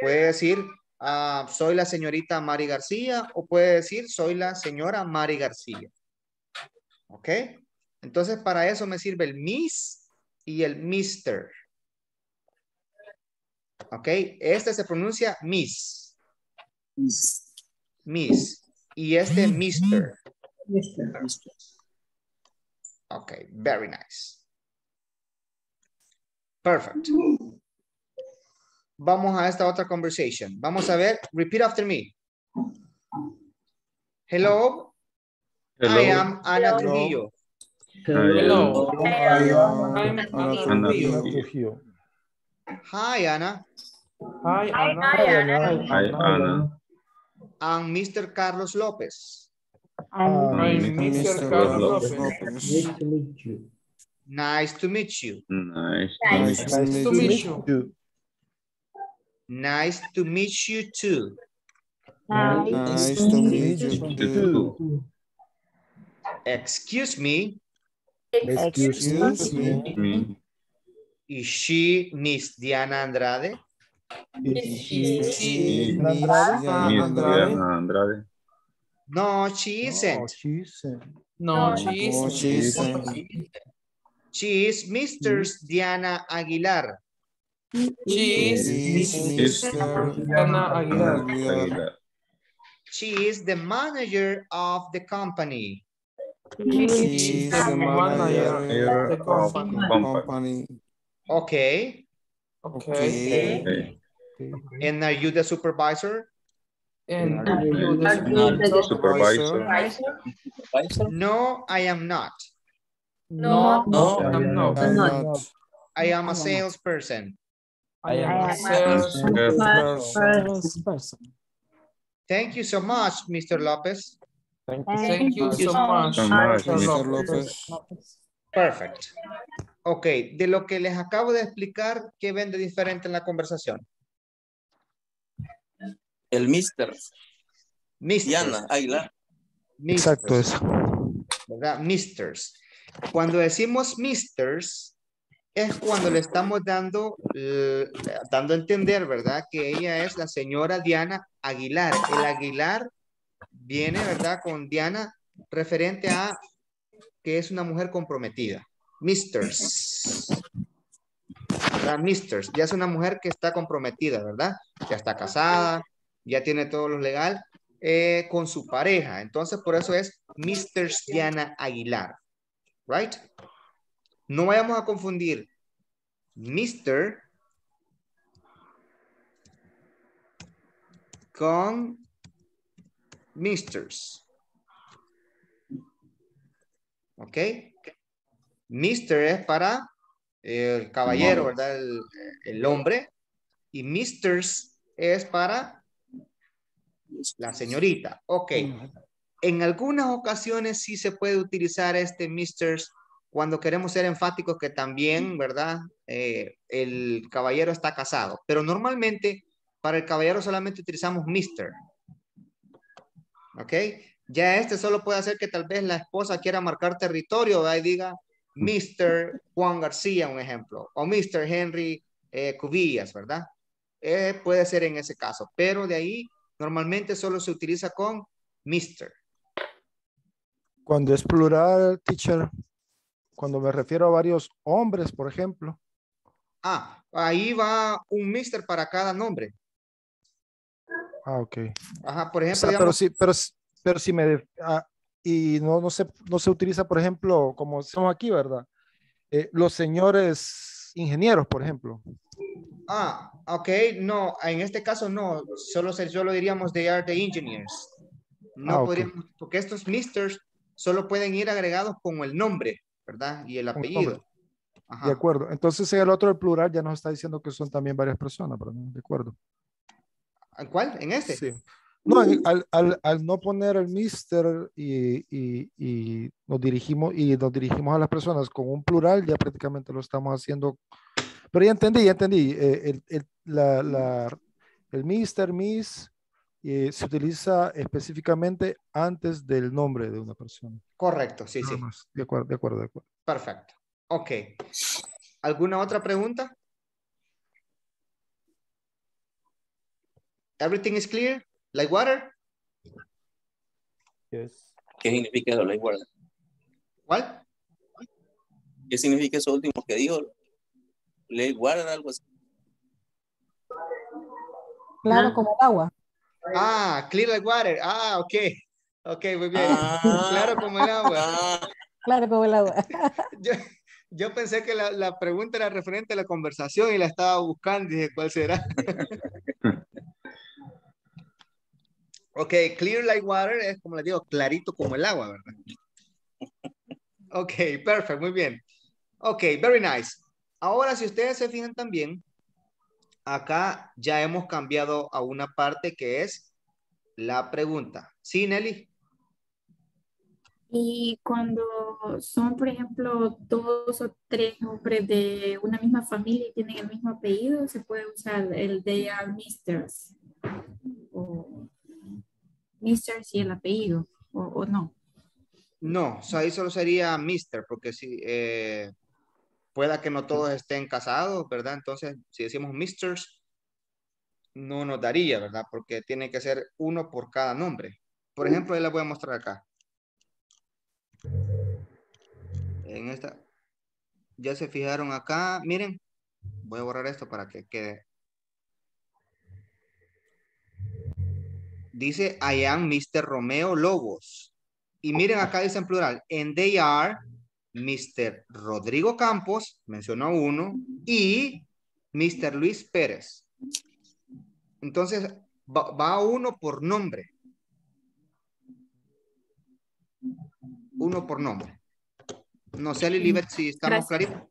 Puede decir, uh, soy la señorita Mari García, o puede decir, soy la señora Mari García. ¿Ok? Entonces, para eso me sirve el Miss y el Mister. ¿Ok? Este se pronuncia Miss. Miss. Miss. Y este Mister. Mister. Okay, very nice. Perfect. Vamos a esta otra conversation. Vamos a ver, repeat after me. Hello. Hello. I am Ana Trujillo. Hello. Hello. Hello. I am Ana Trujillo. Hi, Ana. Hi, Ana. Hi, Ana. Hi, Ana. And Mister Carlos Lopez. Um, I'm Mister Carlos Lopez. Nice to meet you. Nice to meet you. Nice, nice. nice. nice to meet you. Nice to meet you too. Nice, nice to meet you too. too. Excuse me. Excuse, Excuse me. me. Is she Miss Diana Andrade? Is she, Is she Miss Diana Andrade? Andrade? No, she isn't. No, she isn't. No, she isn't. No, she, isn't. she isn't. She is Mistress Diana Aguilar. She is Mistress Diana Aguilar. She is the manager of the company. She is the manager of the company. Okay. Okay. okay. And are you the supervisor? And are you the supervisor? No, I am not. No, no, I am not. I am, not. I am a salesperson. I am a salesperson. Thank you so much, Mister Lopez. Thank you, Thank you so much, Mister Lopez. Perfect. Ok, de lo que les acabo de explicar, ¿qué ven de diferente en la conversación? El Mister. Mister. Diana Aguilar. Misters. Exacto eso. ¿Verdad? Misters. Cuando decimos Misters, es cuando le estamos dando, eh, dando a entender, ¿verdad? Que ella es la señora Diana Aguilar. El Aguilar viene, ¿verdad? Con Diana referente a que es una mujer comprometida. Misters. ¿Verdad? Misters. Ya es una mujer que está comprometida, ¿verdad? Ya está casada. Ya tiene todo lo legal eh, con su pareja. Entonces, por eso es Mister Diana Aguilar. Right? No vayamos a confundir Mister con Misters. ¿Ok? Mister es para el caballero, ¿verdad? El, el hombre. Y Misters es para... la señorita. Ok. En algunas ocasiones sí se puede utilizar este misters cuando queremos ser enfáticos que también, ¿verdad? Eh, el caballero está casado. Pero normalmente para el caballero solamente utilizamos mister. Ok. Ya este solo puede hacer que tal vez la esposa quiera marcar territorio, ahí diga mister Juan García, un ejemplo, o mister Henry eh, Cubillas, ¿verdad? Eh, puede ser en ese caso, pero de ahí normalmente solo se utiliza con mister. Cuando es plural, teacher, cuando me refiero a varios hombres, por ejemplo. Ah, ahí va un mister para cada nombre. Ah, ok. Ajá, por ejemplo. O sea, digamos, pero sí, pero pero si me ah, y no no se no se utiliza, por ejemplo, como somos aquí, ¿verdad? Eh, los señores ingenieros, por ejemplo. Ah, ok, no, en este caso no, solo se solo diríamos they are the engineers. No ah, okay. Podríamos, porque estos misters solo pueden ir agregados con el nombre, ¿verdad? Y el apellido. Ajá. De acuerdo. Entonces el otro, el plural, ya nos está diciendo que son también varias personas, ¿verdad? De acuerdo. ¿En cuál? ¿En este? Sí. No, al, al, al no poner el mister y, y, y nos dirigimos y nos dirigimos a las personas con un plural, ya prácticamente lo estamos haciendo. Pero ya entendí, ya entendí. Eh, el, el, la, la, el mister, miss, eh, se utiliza específicamente antes del nombre de una persona. Correcto, sí, sí. De acuerdo, de acuerdo, de acuerdo. Perfecto. Ok. ¿Alguna otra pregunta? Everything is clear? Like water? Yes. ¿Qué significa eso, like water? ¿Cuál? ¿Qué significa eso último que dijo? Like water, algo así. Claro, no. Como el agua. Ah, clear like water. Ah, ok. Ok, muy bien. Ah. Claro como el agua. Ah. Claro como el agua. yo, yo pensé que la, la pregunta era referente a la conversación y la estaba buscando y dije, ¿cuál será? Ok, clear like water es, como les digo, clarito como el agua, ¿verdad? Ok, perfecto, muy bien. Ok, very nice. Ahora, si ustedes se fijan también, acá ya hemos cambiado a una parte que es la pregunta. ¿Sí, Nelly? Y cuando son, por ejemplo, dos o tres hombres de una misma familia y tienen el mismo apellido, ¿se puede usar el they are misters? O... mister si el apellido o, o no. No, o sea, ahí solo sería mister porque si eh, pueda que no todos estén casados, ¿verdad? Entonces, si decimos misters, no nos daría, ¿verdad? Porque tiene que ser uno por cada nombre. Por ejemplo, ahí les voy a mostrar acá. En esta, ya se fijaron acá, miren, voy a borrar esto para que quede. Dice, I am mister Romeo Lobos. Y miren, acá dice en plural, and they are mister Rodrigo Campos, mencionó uno, y mister Luis Pérez. Entonces, va, va uno por nombre. Uno por nombre. No sé, Lilibet, si estamos claritos.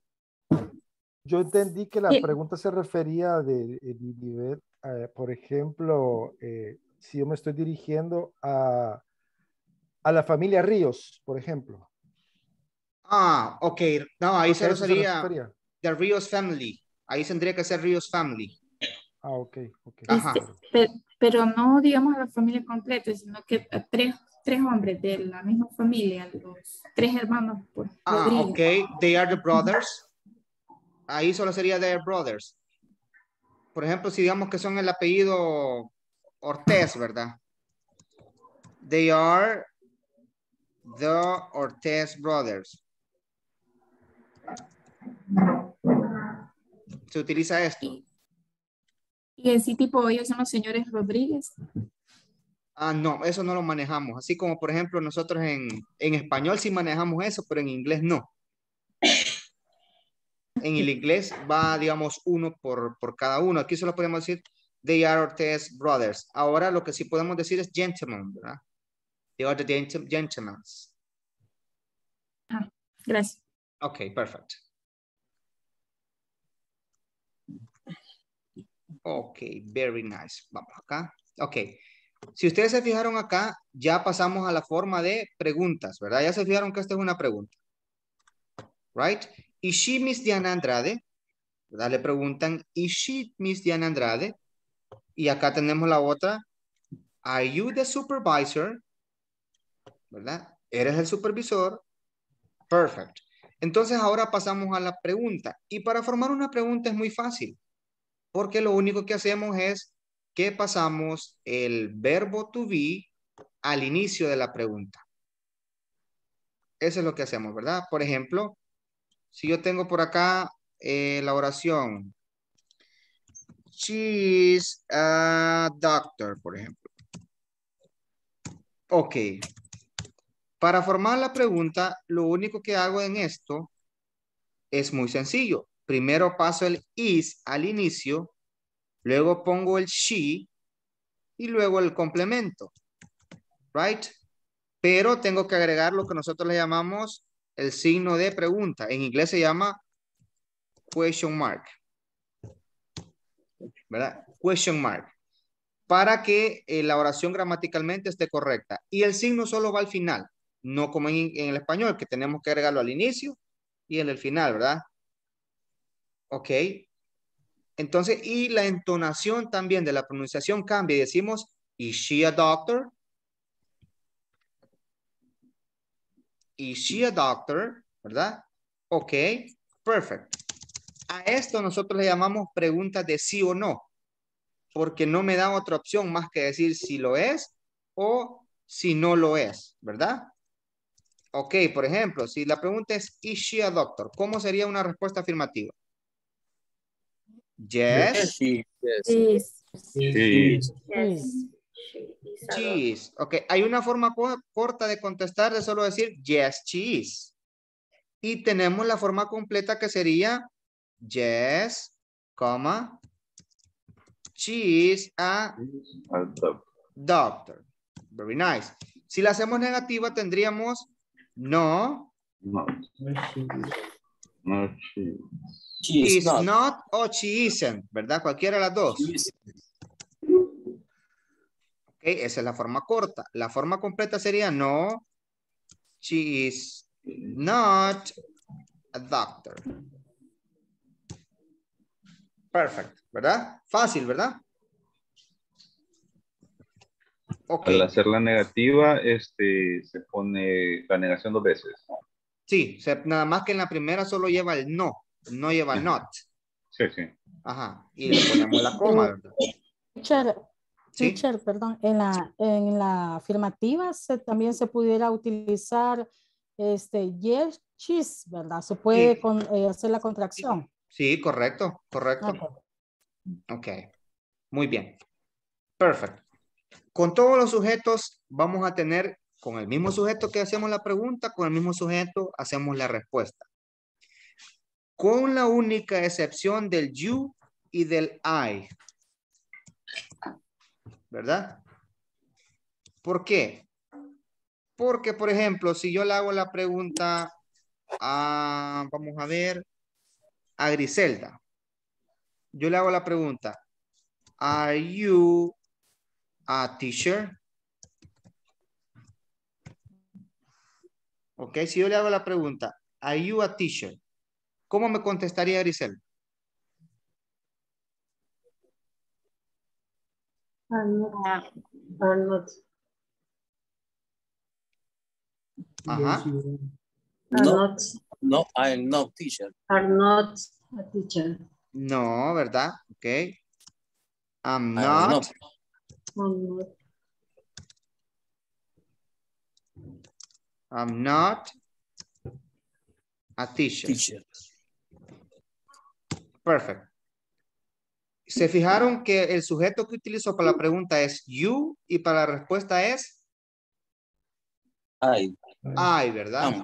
Yo entendí que la pregunta se refería de Lilibet, eh, por ejemplo... Eh, si yo me estoy dirigiendo a, a la familia Ríos, por ejemplo. Ah, ok. No, ahí solo sería the Ríos Family. Ahí tendría que ser Ríos Family. Ah, ok. okay. Ajá. Este, pero, pero no, digamos, a la familia completa, sino que a tres, tres hombres de la misma familia, los tres hermanos. Por ah, Rodrigo. Ok. They are the brothers. Ahí solo sería their brothers. Por ejemplo, si digamos que son el apellido... Ortez, ¿verdad? They are the Ortez brothers. Se utiliza esto. ¿Y, y así tipo ellos son los señores Rodríguez? Ah, no, eso no lo manejamos. Así como, por ejemplo, nosotros en, en español sí manejamos eso, pero en inglés no. En el inglés va, digamos, uno por, por cada uno. Aquí solo podemos decir... They are Ortez brothers. Ahora lo que sí podemos decir es gentlemen, ¿verdad? They are the gentlemen. Ah, gracias. Ok, perfecto. Ok, very nice. Vamos acá. Ok. Si ustedes se fijaron acá, ya pasamos a la forma de preguntas, ¿verdad? Ya se fijaron que esta es una pregunta. Right? ¿Is she Miss Diana Andrade? ¿Verdad? Le preguntan, ¿Is she Miss Diana Andrade? Y acá tenemos la otra. Are you the supervisor? ¿verdad? Eres el supervisor. Perfecto. Entonces ahora pasamos a la pregunta. Y para formar una pregunta es muy fácil, porque lo único que hacemos es que pasamos el verbo to be al inicio de la pregunta. Eso es lo que hacemos, ¿verdad? Por ejemplo, si yo tengo por acá eh, la oración she is a doctor, por ejemplo. Ok. Para formar la pregunta, lo único que hago en esto es muy sencillo. Primero paso el is al inicio, luego pongo el she y luego el complemento, right? Pero tengo que agregar lo que nosotros le llamamos el signo de pregunta. En inglés se llama question mark, ¿verdad? Question mark. Para que eh, la oración gramaticalmente esté correcta. Y el signo solo va al final. No como en, en el español, que tenemos que agregarlo al inicio y en el final, ¿verdad? Ok. Entonces, y la entonación también de la pronunciación cambia. Y decimos, ¿is she a doctor? ¿Is she a doctor? ¿Verdad? Ok, perfecto. A esto nosotros le llamamos preguntas de sí o no. Porque no me da otra opción más que decir si lo es o si no lo es, ¿verdad? Ok, por ejemplo, si la pregunta es, ¿is she a doctor? ¿Cómo sería una respuesta afirmativa? Yes. Sí. Sí. Sí. She is. Ok, hay una forma co corta de contestar de solo decir, yes, she is. Y tenemos la forma completa que sería, yes, coma, she is a doctor. Very nice. Si la hacemos negativa, tendríamos no. No. No, she is. She is not. not o she isn't, ¿verdad? Cualquiera de las dos. Ok, esa es la forma corta. La forma completa sería no. She is not a doctor. Perfecto, ¿verdad? Fácil, ¿verdad? Okay. Al hacer la negativa, este, se pone la negación dos veces. Sí, se, nada más que en la primera solo lleva el no, no lleva el not. Sí, sí. Ajá, y le ponemos la coma, ¿verdad? Richard, ¿sí? Richard, perdón, en la, en la afirmativa se, también se pudiera utilizar este, yes, she's, ¿verdad? Se puede sí. con, eh, hacer la contracción. Sí, correcto, correcto. Okay. Ok, muy bien. Perfecto. Con todos los sujetos vamos a tener, con el mismo sujeto que hacemos la pregunta, con el mismo sujeto hacemos la respuesta. Con la única excepción del you y del I. ¿Verdad? ¿Por qué? Porque, por ejemplo, si yo le hago la pregunta a, vamos a ver, a Griselda. Yo le hago la pregunta, ¿are you a teacher? Ok, si yo le hago la pregunta, ¿are you a teacher? ¿Cómo me contestaría Grisel? I'm not. I'm not. Ajá. I'm no, not. No, I'm not teacher. I'm not a teacher. No, ¿verdad? Ok. I'm not. I'm not. I'm not a teacher. teacher. Perfecto. Se fijaron que el sujeto que utilizo para la pregunta es you y para la respuesta es I. I, ¿verdad?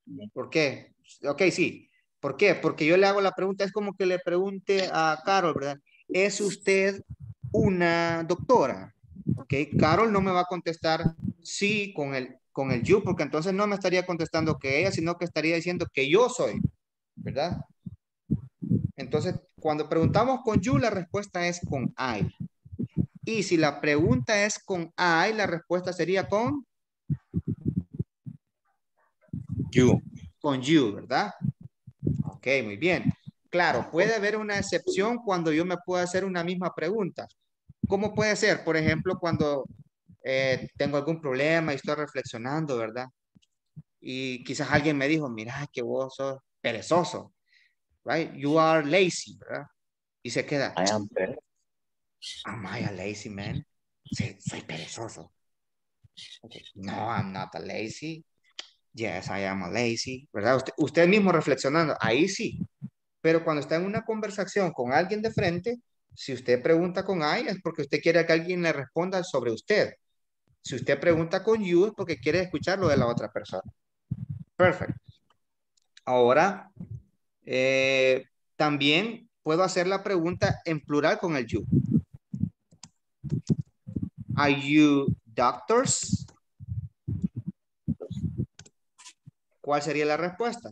Um. ¿Por qué? Ok, sí. ¿Por qué? Porque yo le hago la pregunta, es como que le pregunte a Carol, ¿verdad? ¿Es usted una doctora? Ok, Carol no me va a contestar sí con el, con el you, porque entonces no me estaría contestando que ella, sino que estaría diciendo que yo soy, ¿verdad? Entonces, cuando preguntamos con you, la respuesta es con I. Y si la pregunta es con I, la respuesta sería con you. Con you, ¿verdad? Ok, muy bien. Claro, puede haber una excepción cuando yo me pueda hacer una misma pregunta. ¿Cómo puede ser? Por ejemplo, cuando eh, tengo algún problema y estoy reflexionando, ¿verdad? Y quizás alguien me dijo, mira que vos sos perezoso, right? You are lazy, ¿verdad? Y se queda. I am perezoso. Am I a lazy man? Sí, soy perezoso. Okay. No, I'm not a lazy. Yes, I am a lazy, ¿verdad? Usted, usted mismo reflexionando, ahí sí. Pero cuando está en una conversación con alguien de frente, si usted pregunta con I es porque usted quiere que alguien le responda sobre usted. Si usted pregunta con you es porque quiere escuchar lo de la otra persona. Perfecto. Ahora, eh, también puedo hacer la pregunta en plural con el you. Are you doctors? ¿Cuál sería la respuesta?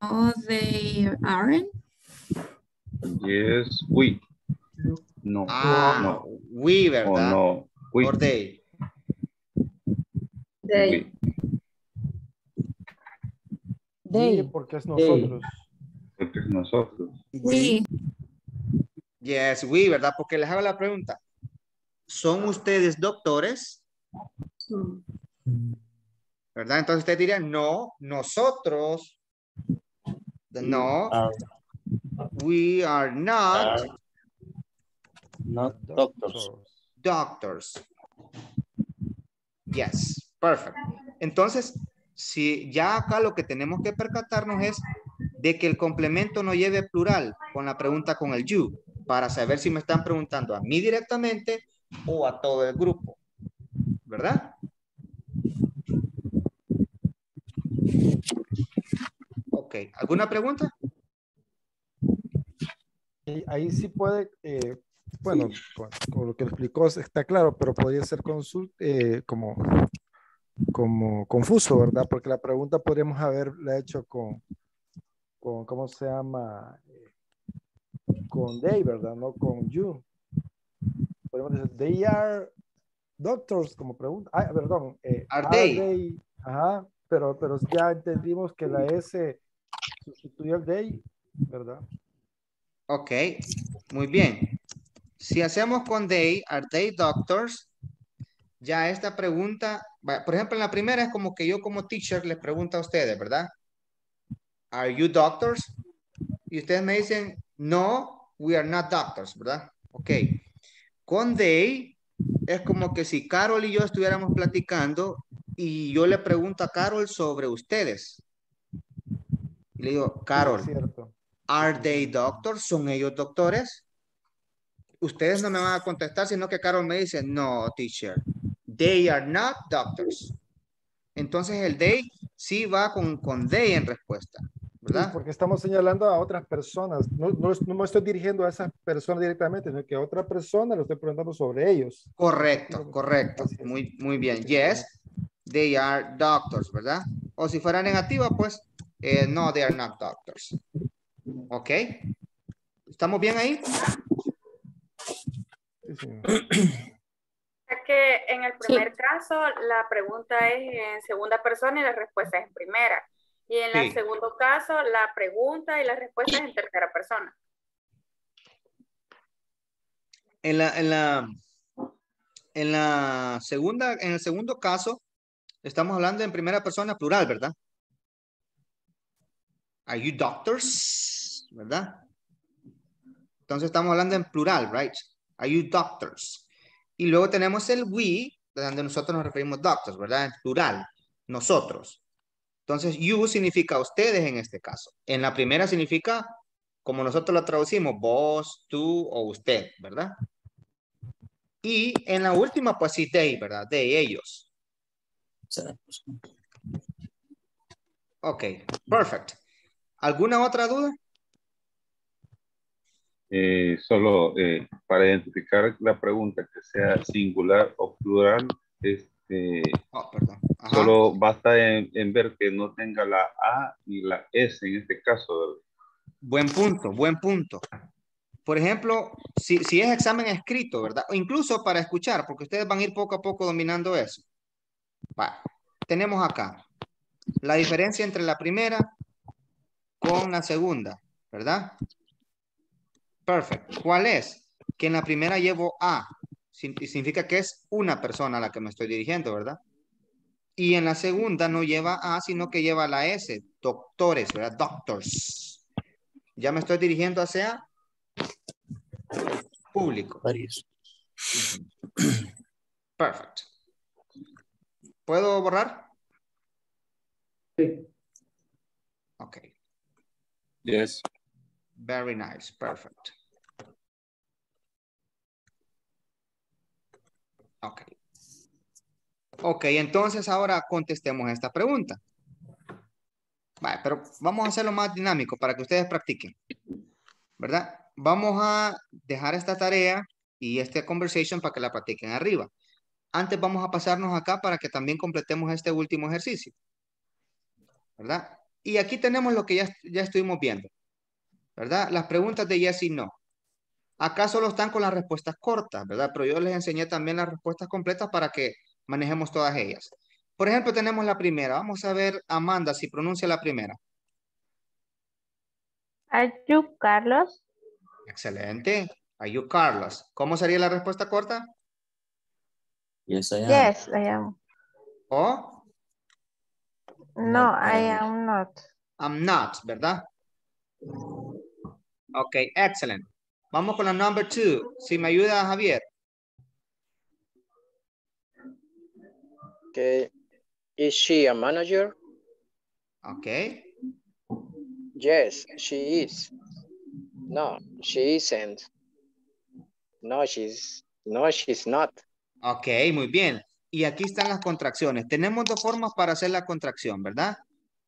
No, they aren't. Yes, we. No. Ah, no. We, ¿verdad? Oh, no. We. Or they. They. They. Porque es nosotros. Porque es nosotros. We. Yes, we, ¿verdad? Porque les hago la pregunta. ¿Son ustedes doctores? ¿Verdad? Entonces ustedes dirían, no, nosotros. The no. Uh, we are not. Uh, not doctors. Doctors. Yes. Perfect. Entonces, si ya acá lo que tenemos que percatarnos es de que el complemento no lleve plural con la pregunta con el you, para saber si me están preguntando a mí directamente o a todo el grupo. ¿Verdad? Ok, ¿alguna pregunta? Ahí sí puede, eh, bueno, con, con lo que explicó está claro, pero podría ser consult, eh, como, como confuso, ¿verdad? Porque la pregunta podríamos haberla hecho con, con ¿cómo se llama? Con they, ¿verdad? No con you. Podríamos decir, they are doctors, como pregunta. Ah, perdón. Eh, are, are they? they? Ajá. Pero, pero ya entendimos que la S sustituye al day, ¿verdad? Ok, muy bien. Si hacemos con they, are they doctors, ya esta pregunta, por ejemplo, en la primera es como que yo como teacher les pregunto a ustedes, ¿verdad? Are you doctors? Y ustedes me dicen, no, we are not doctors, ¿verdad? Ok, con they es como que si Carol y yo estuviéramos platicando y yo le pregunto a Carol sobre ustedes. Le digo, Carol, ¿are they doctors? ¿Son ellos doctores? Ustedes no me van a contestar, sino que Carol me dice, no, teacher, they are not doctors. Entonces el they sí va con, con they en respuesta, ¿verdad? Sí, porque estamos señalando a otras personas. No, no, no me estoy dirigiendo a esas personas directamente, sino que a otra persona le estoy preguntando sobre ellos. Correcto, correcto. Muy, muy bien. Yes. They are doctors, ¿verdad? O si fuera negativa, pues, eh, no, they are not doctors. ¿Ok? ¿Estamos bien ahí? Es que en el primer sí. caso, la pregunta es en segunda persona y la respuesta es en primera. Y en sí. el segundo caso, la pregunta y la respuesta es en tercera persona. En la, en la, en la segunda, en el segundo caso, estamos hablando en primera persona plural, ¿verdad? Are you doctors? ¿Verdad? Entonces estamos hablando en plural, right? Are you doctors? Y luego tenemos el we, donde nosotros nos referimos doctors, ¿verdad? En plural, nosotros. Entonces you significa ustedes en este caso. En la primera significa, como nosotros lo traducimos, vos, tú o usted, ¿verdad? Y en la última, pues sí, they, ¿verdad? They, ellos. Ok, perfecto. ¿Alguna otra duda? Eh, solo eh, para identificar la pregunta que sea singular o plural, este, oh, perdón. Ajá. Solo basta en, en ver que no tenga la A ni la S en este caso. Buen punto, buen punto. Por ejemplo, si, si es examen escrito, ¿verdad? O incluso para escuchar, porque ustedes van a ir poco a poco dominando eso. Bueno, tenemos acá la diferencia entre la primera con la segunda, ¿verdad? Perfecto. ¿Cuál es? Que en la primera llevo A, significa que es una persona a la que me estoy dirigiendo, ¿verdad? Y en la segunda no lleva A, sino que lleva la S, doctores, ¿verdad? Doctors. Ya me estoy dirigiendo hacia el público. Perfecto. ¿Puedo borrar? Sí. Ok. Yes. Very nice. Perfect. Ok. Ok, entonces ahora contestemos esta pregunta. Vale, pero vamos a hacerlo más dinámico para que ustedes practiquen, ¿verdad? Vamos a dejar esta tarea y esta conversation para que la practiquen arriba. Antes vamos a pasarnos acá para que también completemos este último ejercicio, ¿verdad? Y aquí tenemos lo que ya, ya estuvimos viendo, ¿verdad? Las preguntas de yes y no. Acá solo están con las respuestas cortas, ¿verdad? Pero yo les enseñé también las respuestas completas para que manejemos todas ellas. Por ejemplo, tenemos la primera. Vamos a ver, Amanda, si pronuncia la primera. Are you Carlos? Excelente. Are you Carlos? ¿Cómo sería la respuesta corta? Yes, I am. Yes, I am. ¿O? No, I am not. I'm not, ¿verdad? Ok, excellent. Vamos con la number two. Si me ayuda, Javier. Okay. Is she a manager? Okay. Yes, she is. No, she isn't. No, she's, no, she's not. Ok, muy bien. Y aquí están las contracciones. Tenemos dos formas para hacer la contracción, ¿verdad?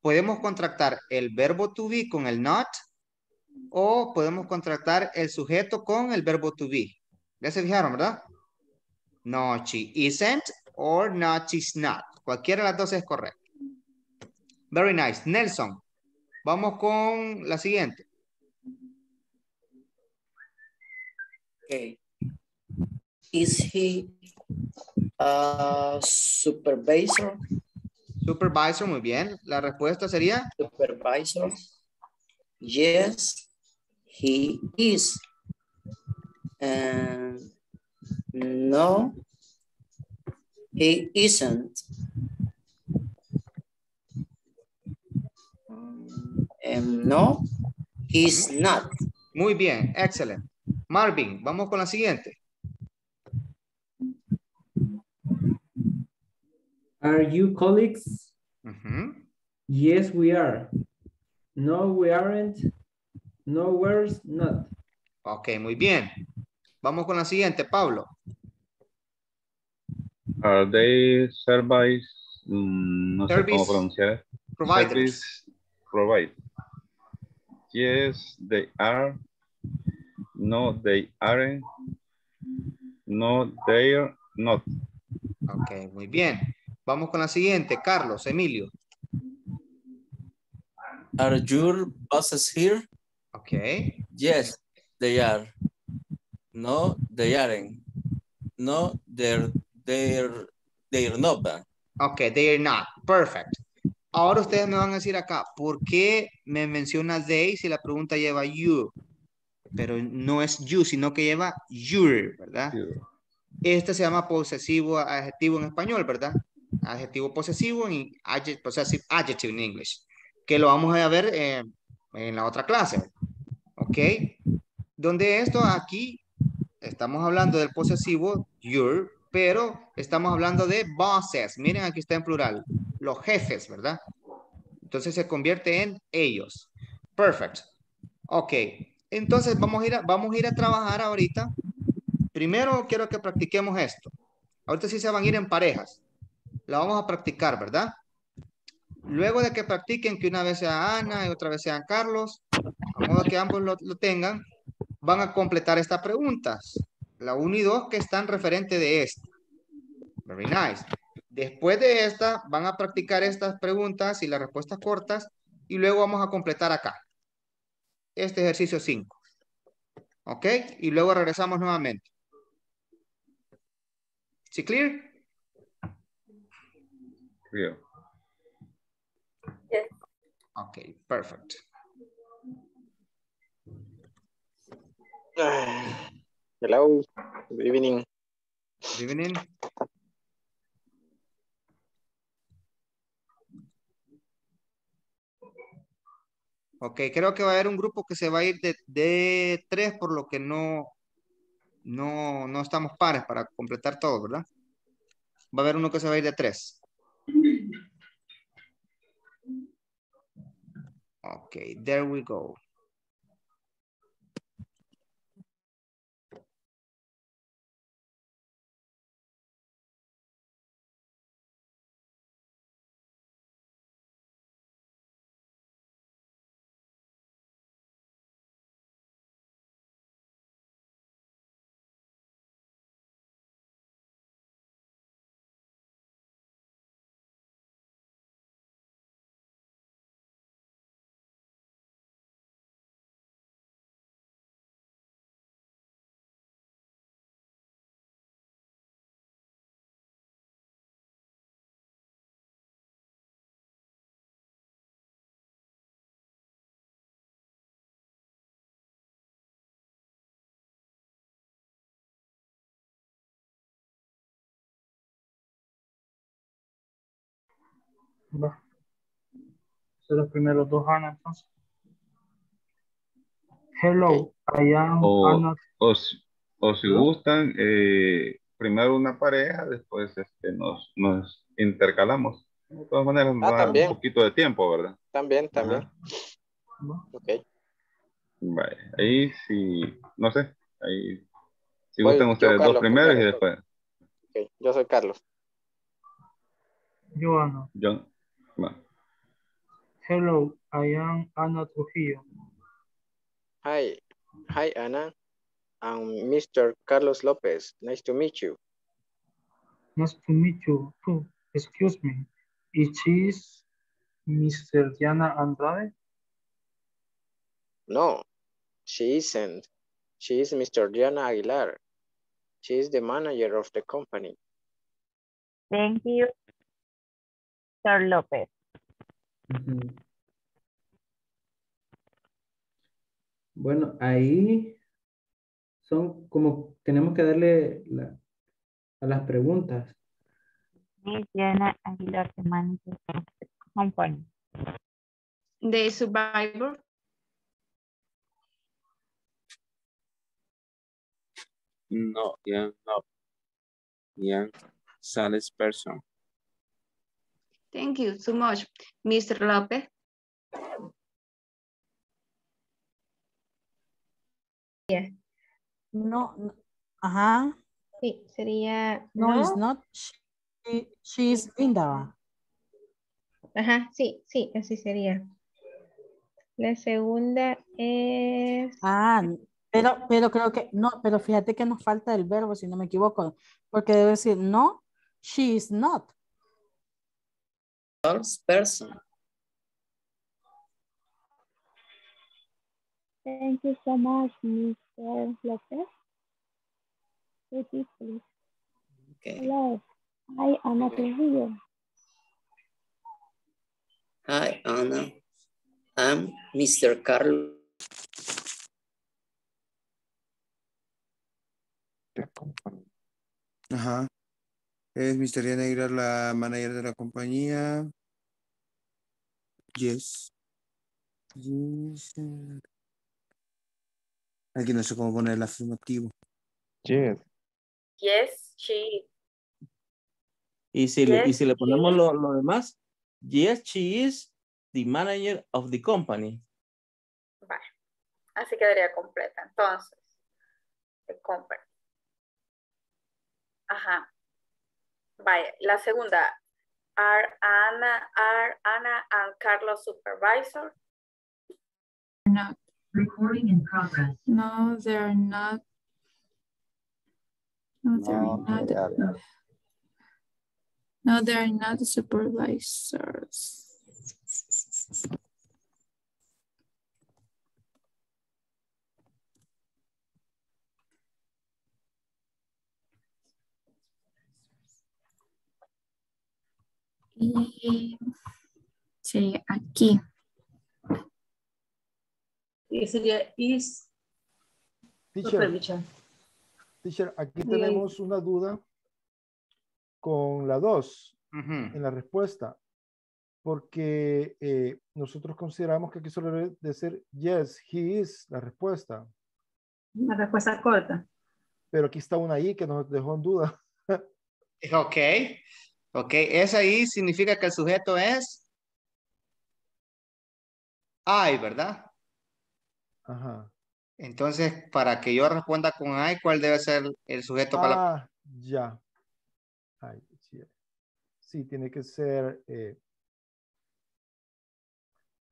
Podemos contractar el verbo to be con el not o podemos contractar el sujeto con el verbo to be. Ya se fijaron, ¿verdad? No, she isn't or not, she's not. Cualquiera de las dos es correcta. Very nice. Nelson, vamos con la siguiente. Okay. Is he a supervisor? Supervisor, muy bien. La respuesta sería supervisor. Yes, he is. And no, he isn't. And no, he's not. Muy bien, excelente. Marvin, vamos con la siguiente. Are you colleagues? Uh-huh. Yes, we are. No, we aren't. No, we're not. Ok, muy bien. Vamos con la siguiente, Pablo. Are they service? No service sé cómo pronunciar. Providers. Service provide. Yes, they are. No, they aren't. No, they're not. Ok, muy bien. Vamos con la siguiente, Carlos Emilio. Are your bosses here? Okay. Yes, they are. No, they aren't. No, they're they're they're not. Okay, they're not. Perfect. Ahora ustedes me van a decir acá, ¿por qué me menciona they si la pregunta lleva you? Pero no es you, sino que lleva your, ¿verdad? You. Este se llama posesivo adjetivo en español, ¿verdad? Adjetivo posesivo y possessive adjective en inglés, que lo vamos a ver eh, en la otra clase, ¿ok? Donde esto aquí estamos hablando del posesivo your, pero estamos hablando de bosses. Miren, aquí está en plural, los jefes, ¿verdad? Entonces se convierte en ellos. Perfect. Ok. Entonces vamos a ir a, vamos a, ir a trabajar ahorita. Primero quiero que practiquemos esto. Ahorita sí se van a ir en parejas. La vamos a practicar, ¿verdad? Luego de que practiquen, que una vez sea Ana y otra vez sea Carlos, a modo que ambos lo, lo tengan, van a completar estas preguntas. La uno y dos que están referente de esta. Very nice. Después de esta, van a practicar estas preguntas y las respuestas cortas y luego vamos a completar acá. Este ejercicio cinco. ¿Ok? Y luego regresamos nuevamente. ¿Sí clear? Real. Yes. Okay, perfect. Hello, good evening. Good evening. Ok, creo que va a haber un grupo que se va a ir de, de tres, por lo que no, no, no estamos pares para completar todo, ¿verdad? Va a haber uno que se va a ir de tres. Ok, there we go. Va. Son los primeros dos Ana, entonces. Hello, I am o, Ana. O, o si gustan, eh, primero una pareja, después este, nos, nos intercalamos. De todas maneras, nos ah, va también. A dar un poquito de tiempo, ¿verdad? También, también. Ajá. Ok. Vale, ahí sí, no sé, ahí si Voy, gustan ustedes Carlos, dos primeros y después. Okay. Yo soy Carlos. Yo Ana. Yo. Hello, I am Ana Trujillo. Hi, hi Ana. I'm Mister Carlos Lopez. Nice to meet you. Nice to meet you too. Excuse me. It is Mister Diana Andrade? No, she isn't. She is Mister Diana Aguilar. She is the manager of the company. Thank you, Mister Lopez. Bueno, ahí son como tenemos que darle la, a las preguntas. Diana Aguilar, the manager of the company. The survivor. No, yeah, no. Yeah, sales person. Thank you so much, Mister Lopez. Yeah. No, no. Ajá. Sí, sería... No, no, it's not. She, she is Linda. Ajá, sí, sí, así sería. La segunda es... Ah, pero, pero creo que... No, pero fíjate que nos falta el verbo, si no me equivoco. Porque debe decir, no, she is not. Person. Thank you so much, Mister Lopez. Repeat, please. Okay. Hello, hi, Ana Trujillo. Hi, Ana. I'm Mister Carlos. Uh-huh. Es Mister Diana Aguilar, la manager de la compañía. Yes. Yes. Aquí no sé cómo poner el afirmativo. Yes. Yes, she. Y si, yes, le, y si le ponemos lo, lo demás. Yes, she is the manager of the company. Vale. Así quedaría completa. Entonces, the company. Ajá. Vaya, la segunda, are Ana, are Ana and Carlos supervisor? No. Recording in progress. No, they're not. No, they're no, not. They are not. No, they're not supervisors. Y sí, aquí. Y sería is. Teacher, teacher, aquí tenemos una duda con la dos uh-huh. en la respuesta, porque eh, nosotros consideramos que aquí solo debe decir yes, he is, la respuesta. Una respuesta corta. Pero aquí está una I que nos dejó en duda. Ok, ok, esa I significa que el sujeto es I, ¿verdad? Ajá. Entonces, para que yo responda con I, ¿cuál debe ser el sujeto ah, para la... ya. Ay, sí. Sí, tiene que ser eh,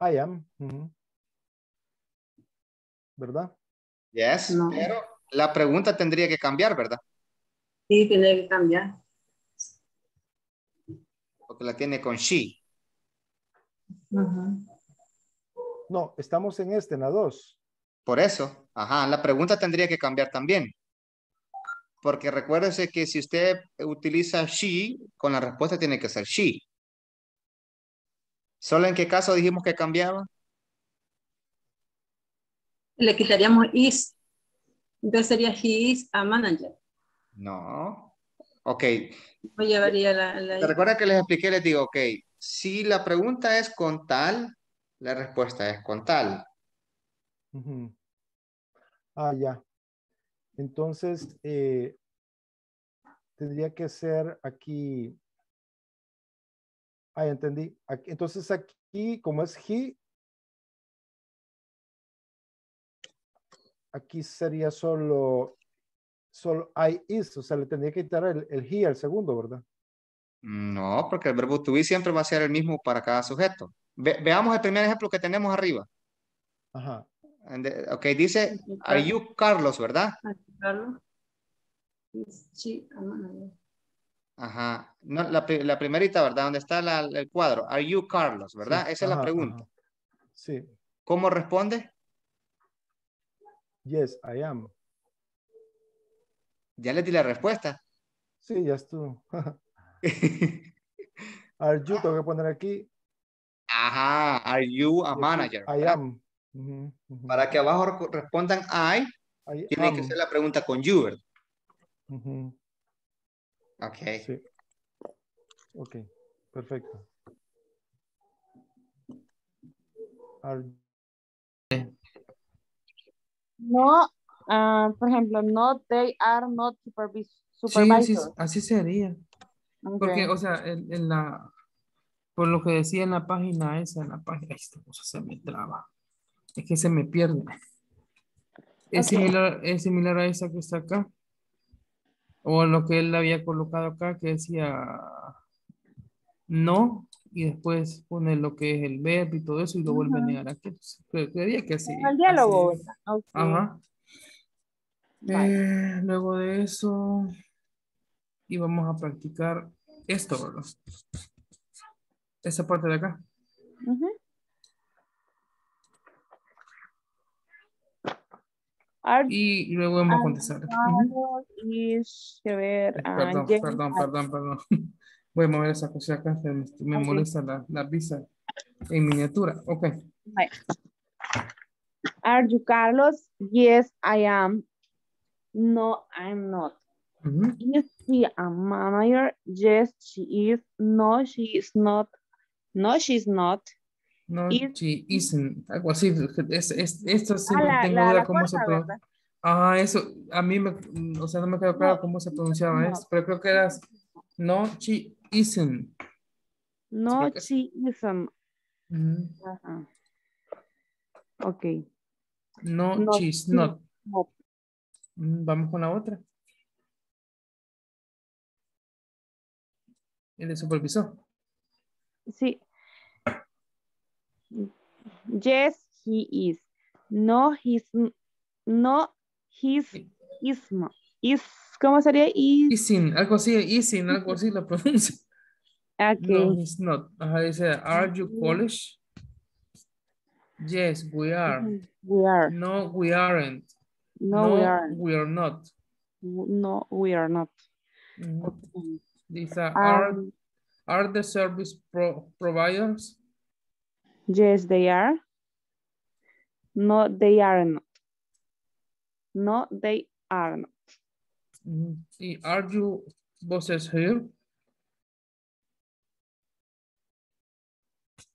I am. Uh-huh. ¿Verdad? Yes, no. Pero la pregunta tendría que cambiar, ¿verdad? Sí, tiene que cambiar. Porque la tiene con she. Uh-huh. No, estamos en este, en la dos. Por eso, ajá, la pregunta tendría que cambiar también. Porque recuérdese que si usted utiliza she, con la respuesta tiene que ser she. ¿Solo en qué caso dijimos que cambiaba? Le quitaríamos is. Entonces sería he is a manager. No. Ok. Yo llevaría la, la... Recuerda que les expliqué, les digo, ok, si la pregunta es con tal, la respuesta es con tal. Uh-huh. Ah, ya. Entonces, eh, tendría que ser aquí. Ah, entendí. Aquí, entonces, aquí, como es he, aquí sería solo, solo I is. O sea, le tendría que quitar el, el he al segundo, ¿verdad? No, porque el verbo to be siempre va a ser el mismo para cada sujeto. Ve, veamos el primer ejemplo que tenemos arriba. Ajá. The, ok, dice, are you Carlos, ¿verdad? Carlos. Sí, ajá. No, la, la primerita, ¿verdad? Donde está la, el cuadro. Are you Carlos, ¿verdad? Sí, esa ajá, es la pregunta. Ajá. Sí. ¿Cómo responde? Yes, I am. Ya le di la respuesta. Sí, ya estuvo. Are you, tengo que poner aquí. Ajá, are you a manager? I am. Uh-huh, uh-huh. Para que abajo respondan I, I tiene am. Que ser la pregunta con you, ¿verdad? Uh-huh. Ok. Sí. Ok, perfecto. Are... No, uh, por ejemplo, no, they are not supervis supervisors. Sí, sí, así sería. Okay. Porque, o sea, en, en la, por lo que decía en la página esa, en la página esta cosa se me traba. Es que se me pierde. Es, okay. similar, es similar a esa que está acá. O lo que él había colocado acá, que decía no, y después pone lo que es el verbo y todo eso, y lo uh-huh. vuelve a negar aquí. Creería que así. El diálogo. Así. Okay. Ajá. Eh, luego de eso, y vamos a practicar esto, ¿verdad? Esa parte de acá. Uh-huh. Are, y luego vamos a contestar. Is, a ver, perdón, uh, perdón, perdón, perdón. Voy a mover esa cosa acá. Me, me okay. molesta la, la visa en miniatura. Ok. Are you Carlos? Yes, I am. No, I'm not. Uh-huh. Is she a manager? Yes, she is. No, she is not. No, she's not. No, It, she isn't, algo así, es, es, esto siempre la, tengo duda cómo se pronuncia. Ah, eso, a mí, me, o sea, no me quedó claro no, cómo se pronunciaba no. eso, pero creo que era no, she isn't. No, ¿sí? she isn't. Mm-hmm. Ajá. Ok. No, no she's she, not. No. Vamos con la otra. El de supervisor. Sí. Yes, he is. No, he's no, he's is is. ¿Cómo sería? Is sin, algo así, is sin, algo así la pronuncia. Okay. No, he's not. Ajá, dice, are you Polish? Yes, we are. We are. No, we aren't. No, no we aren't. We are not. No, we are not. Okay. These are, are are the service pro, providers? Yes, they are. No, they are not. No, they are not. Mm-hmm. Are you bosses here?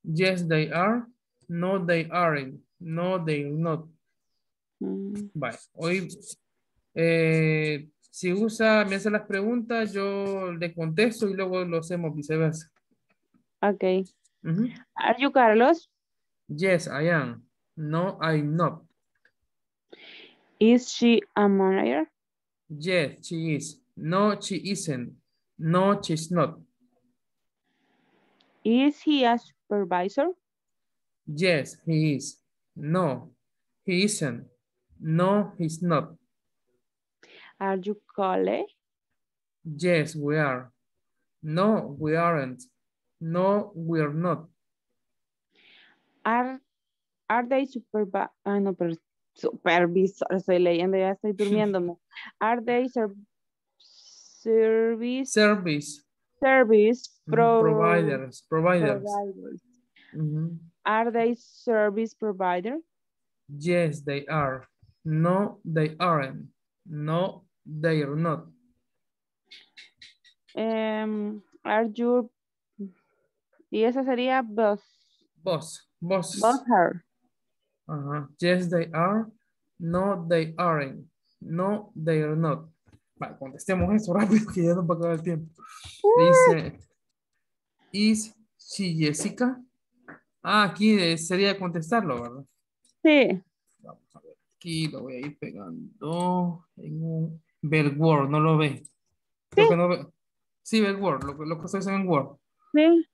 Yes, they are. No, they aren't. No, they're not. Mm. Bye. Hoy, eh, si usa, me hace las preguntas, yo le contesto y luego lo hacemos viceversa. Ok. Mm-hmm. Are you Carlos? Yes, I am. No, I'm not. Is she a manager? Yes, she is. No, she isn't. No, she's not. Is he a supervisor? Yes, he is. No, he isn't. No, he's not. Are you college? Yes, we are. No, we aren't. No, we are not. Are, are they supervisors? Ah, no, pero supervisor, estoy leyendo, ya estoy durmiéndome. Are they ser, service? Service. Service. Pro, providers. Providers. providers. Mm-hmm. Are they service providers? Yes, they are. No, they aren't. No, they are not. Um, are you... Y esa sería boss. Boss. Boss. Boss her. Uh-huh. Yes, they are. No, they aren't. No, they are not. Vale, contestemos eso rápido que ya no va a acabar el tiempo. Dice, ¿is she Jessica? Ah, aquí sería contestarlo, ¿verdad? Sí. Vamos a ver, aquí lo voy a ir pegando en un Bell Word, ¿no lo ves? Sí, lo que no ve... sí Bell Word, lo, lo que se dice en Word. Sí.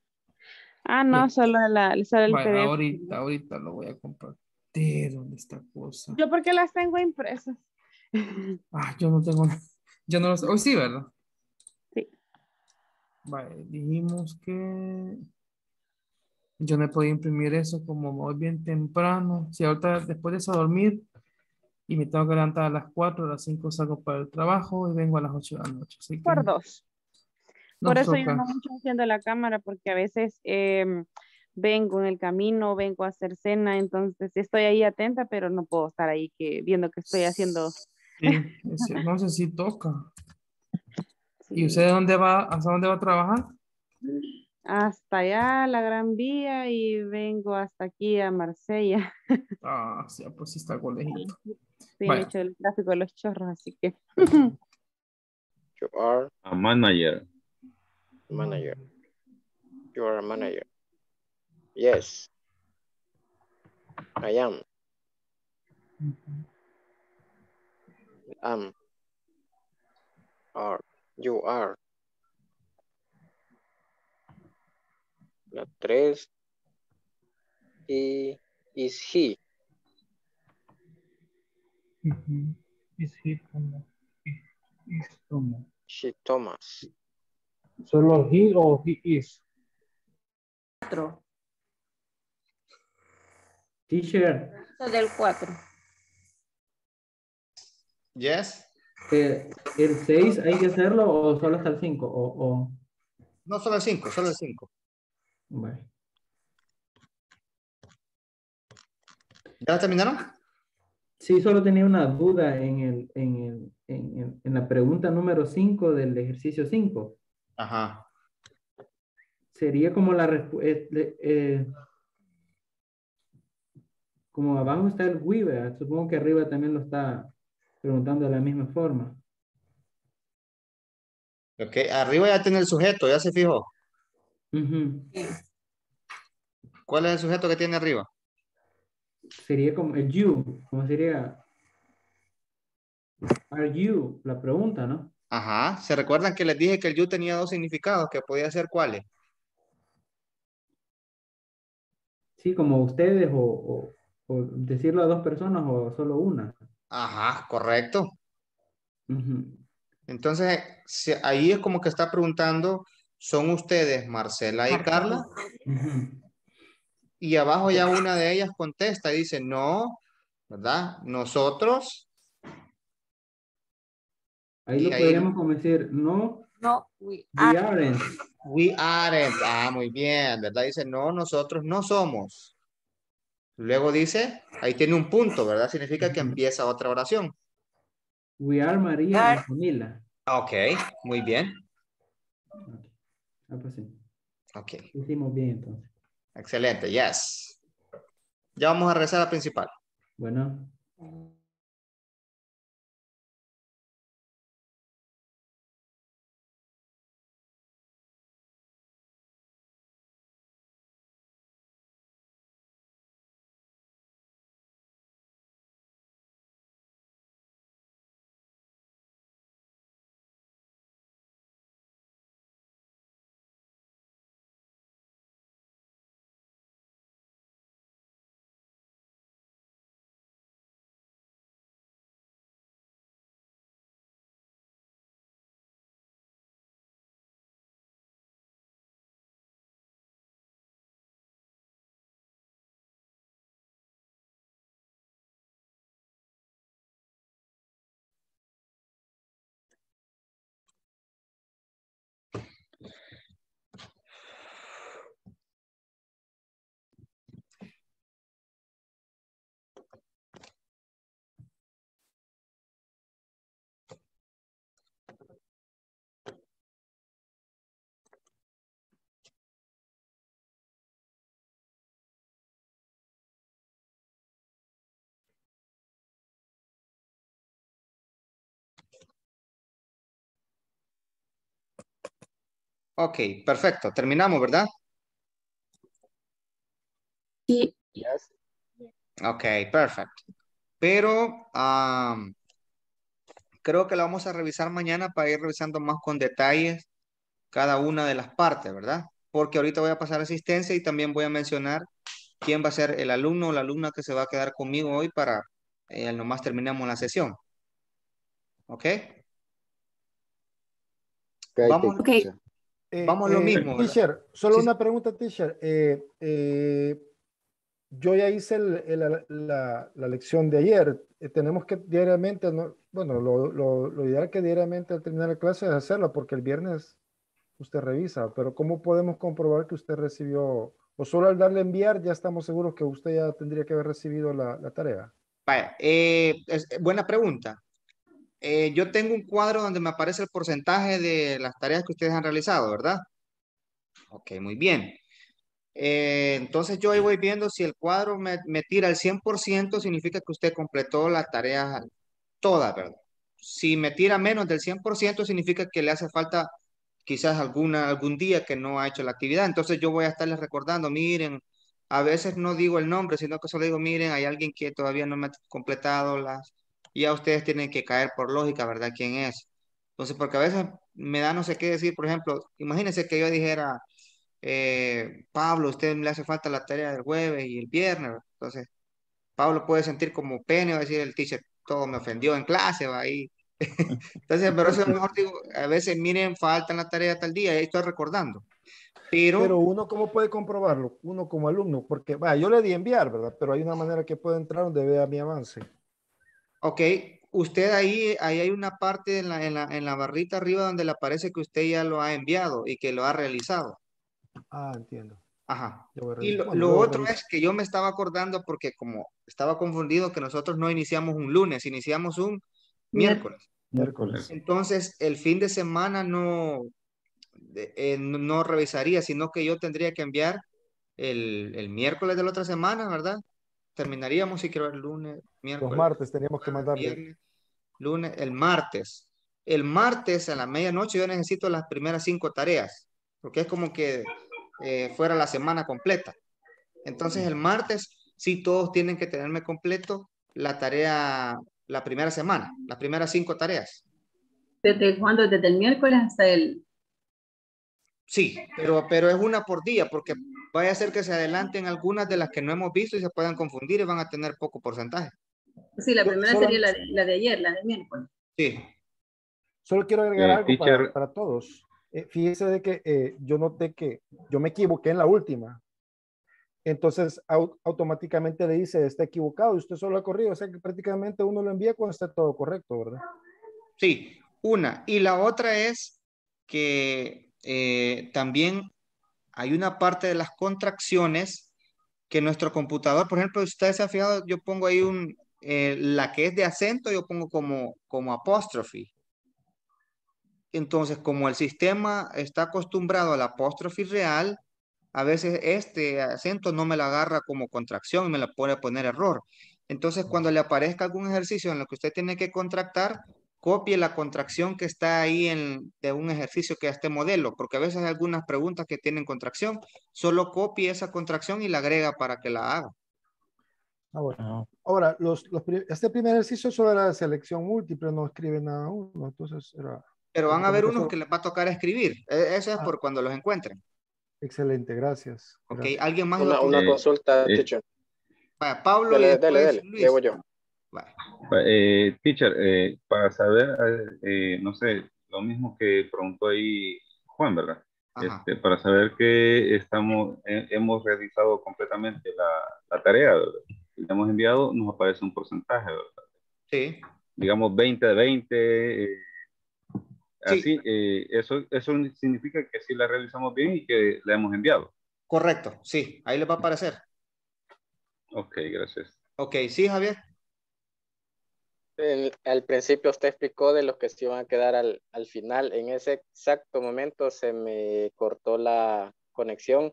Ah, no, sí. solo, la, solo el vale, P D F. Ahorita, ahorita lo voy a compartir, ¿dónde está cosa? Yo porque las tengo impresas. Ah, yo no tengo nada. Yo no lo sé. Hoy sí, ¿verdad? Sí. Vale, dijimos que... Yo no podía imprimir eso como voy bien temprano. Si ahorita después de eso a dormir y me tengo que levantar a las cuatro, a las cinco salgo para el trabajo y vengo a las ocho de la noche. Así que por dos. Por eso toca. Yo no mucho haciendo la cámara porque a veces eh, vengo en el camino, vengo a hacer cena, entonces estoy ahí atenta, pero no puedo estar ahí que, viendo que estoy haciendo. Sí, es, no sé si toca. Sí. ¿Y usted dónde va, hasta dónde va a trabajar? Hasta allá, la Gran Vía, y vengo hasta aquí a Marsella. Ah, sí, pues sí está colegito. Sí, he hecho el tráfico de los chorros, así que. You are a manager. Manager. You are a manager. Yes. I am. Am. Are. You are. La tres. He, is he. Mm-hmm. Is he Thomas? Is Thomas. She Thomas. Solo he o he is. Cuatro. Teacher. Del cuatro. Yes. El, el seis hay que hacerlo o solo hasta el cinco o, o... No solo el cinco, solo el cinco. Bueno. ¿Ya terminaron? Sí, solo tenía una duda en, el, en, el, en, el, en la pregunta número cinco del ejercicio cinco. Ajá. Sería como la respuesta... Eh, eh, como abajo está el Weaver, supongo que arriba también lo está preguntando de la misma forma. Ok, arriba ya tiene el sujeto, ya se fijó. Uh-huh. ¿Cuál es el sujeto que tiene arriba? Sería como el you, como sería are you, la pregunta, ¿no? Ajá, ¿se recuerdan que les dije que el you tenía dos significados, que podía ser cuáles? Sí, como ustedes o, o, o decirlo a dos personas o solo una. Ajá, correcto. Uh-huh. Entonces, si, ahí es como que está preguntando... Son ustedes, Marcela y Carla. Y abajo ya una de ellas contesta y dice, no, ¿verdad? Nosotros. Ahí y lo ahí... podríamos como decir, no. No, we, we aren't. We aren't. Ah, muy bien, ¿verdad? Dice, no, nosotros no somos. Luego dice, ahí tiene un punto, ¿verdad? Significa que empieza otra oración. We are María y Camila. Ok, muy bien. Ah, pues sí. Ok. Hicimos bien entonces. Excelente, yes. Ya vamos a regresar a la principal. Bueno. Ok, perfecto. Terminamos, ¿verdad? Sí. Yes. Ok, perfecto. Pero um, creo que la vamos a revisar mañana para ir revisando más con detalles cada una de las partes, ¿verdad? Porque ahorita voy a pasar asistencia y también voy a mencionar quién va a ser el alumno o la alumna que se va a quedar conmigo hoy para eh, nomás terminemos la sesión. ¿Ok? Vamos. Okay. Eh, Vamos a lo eh, mismo. Teacher, solo sí. Una pregunta, teacher. Eh, eh, yo ya hice el, el, la, la, la lección de ayer. Eh, tenemos que diariamente, no, bueno, lo, lo, lo ideal que diariamente al terminar la clase es hacerla, porque el viernes usted revisa, pero ¿cómo podemos comprobar que usted recibió? O solo al darle enviar ya estamos seguros que usted ya tendría que haber recibido la, la tarea. Vaya, eh, es, buena pregunta. Eh, yo tengo un cuadro donde me aparece el porcentaje de las tareas que ustedes han realizado, ¿verdad? Ok, muy bien. Eh, entonces yo ahí voy viendo si el cuadro me, me tira el cien por ciento, significa que usted completó las tareas todas, ¿verdad? Si me tira menos del cien por ciento, significa que le hace falta quizás alguna, algún día que no ha hecho la actividad. Entonces yo voy a estarles recordando, miren, a veces no digo el nombre, sino que solo digo, miren, hay alguien que todavía no me ha completado las... Y ya ustedes tienen que caer por lógica, ¿verdad? ¿Quién es? Entonces, porque a veces me da no sé qué decir. Por ejemplo, imagínense que yo dijera, eh, Pablo, a usted le hace falta la tarea del jueves y el viernes. Entonces, Pablo puede sentir como pene, va a decir el teacher, todo me ofendió en clase, va ahí. Entonces, pero eso es mejor, digo, a veces miren, faltan la tarea tal día, y ahí estoy recordando. Pero, pero uno, ¿cómo puede comprobarlo? Uno como alumno, porque bah, yo le di enviar, ¿verdad? Pero hay una manera que puede entrar donde vea mi avance. Ok, usted ahí, ahí hay una parte en la, en, la, en la barrita arriba donde le aparece que usted ya lo ha enviado y que lo ha realizado. Ah, entiendo. Ajá. Y lo, lo otro es que yo me estaba acordando porque como estaba confundido que nosotros no iniciamos un lunes, iniciamos un miércoles. Miércoles. Entonces, el fin de semana no, eh, no revisaría, sino que yo tendría que enviar el, el miércoles de la otra semana, ¿verdad? Terminaríamos si quiero el lunes, miércoles. Los martes teníamos que mandarle. Lunes, el martes. El martes a la medianoche yo necesito las primeras cinco tareas, porque es como que eh, fuera la semana completa. Entonces el martes sí todos tienen que tenerme completo la tarea, la primera semana, las primeras cinco tareas. ¿Desde cuándo? ¿Desde el miércoles hasta el...? Sí, pero, pero es una por día, porque... Vaya a ser que se adelanten algunas de las que no hemos visto y se puedan confundir y van a tener poco porcentaje. Sí, la primera solo, sería la, la de ayer, la de miércoles. Sí. Solo quiero agregar eh, algo para, para todos. Eh, fíjese de que eh, yo noté que yo me equivoqué en la última. Entonces, au, automáticamente le dice, está equivocado y usted solo ha corrido. O sea que prácticamente uno lo envía cuando está todo correcto, ¿verdad? Sí, una. Y la otra es que eh, también... Hay una parte de las contracciones que nuestro computador, por ejemplo, si ustedes se han fijado, yo pongo ahí un, eh, la que es de acento, yo pongo como, como apóstrofe. Entonces, como el sistema está acostumbrado al apóstrofe real, a veces este acento no me la agarra como contracción y me la puede poner error. Entonces, cuando le aparezca algún ejercicio en lo que usted tiene que contractar, copie la contracción que está ahí en, de un ejercicio que esté modelo, porque a veces hay algunas preguntas que tienen contracción. Solo copie esa contracción y la agrega para que la haga. Ah, bueno. Ahora, los, los, este primer ejercicio solo era de selección múltiple, no escribe nada uno, entonces era... Pero van a haber unos que les va a tocar escribir. Eso es ah. por cuando los encuentren. Excelente, gracias. Ok, gracias. ¿Alguien más? Una, una eh, consulta, eh. teacher. Vaya, Pablo dale, y dale, dale. Luis. Llevo yo. Vaya. Eh, teacher, eh, para saber, eh, no sé, lo mismo que preguntó ahí Juan, ¿verdad? Este, para saber que estamos, eh, hemos realizado completamente la, la tarea, ¿verdad? Le hemos enviado, nos aparece un porcentaje, ¿verdad? Sí. Digamos veinte de veinte, eh, sí. Así, eh, eso, eso significa que sí la realizamos bien y que la hemos enviado. Correcto, sí, ahí les va a aparecer. Ok, gracias. Ok, sí, Javier. El, al principio usted explicó de los que se iban a quedar al, al final. En ese exacto momento se me cortó la conexión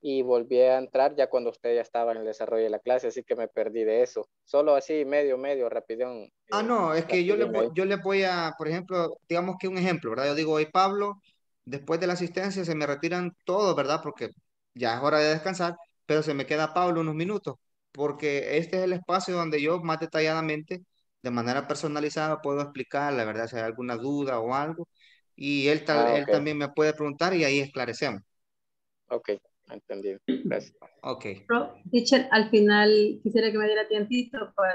y volví a entrar ya cuando usted ya estaba en el desarrollo de la clase, así que me perdí de eso. Solo así, medio, medio, rapidón. Ah, no, es que yo le, yo le voy a, por ejemplo, digamos que un ejemplo, ¿verdad? Yo digo, hoy Pablo, después de la asistencia se me retiran todos, ¿verdad? Porque ya es hora de descansar, pero se me queda Pablo unos minutos, porque este es el espacio donde yo más detalladamente, de manera personalizada, puedo explicar, la verdad, si hay alguna duda o algo, y él, tal, ah, okay. él también me puede preguntar y ahí esclarecemos. Ok. Entendido, gracias. Ok. Teacher, al final quisiera que me diera tiempito para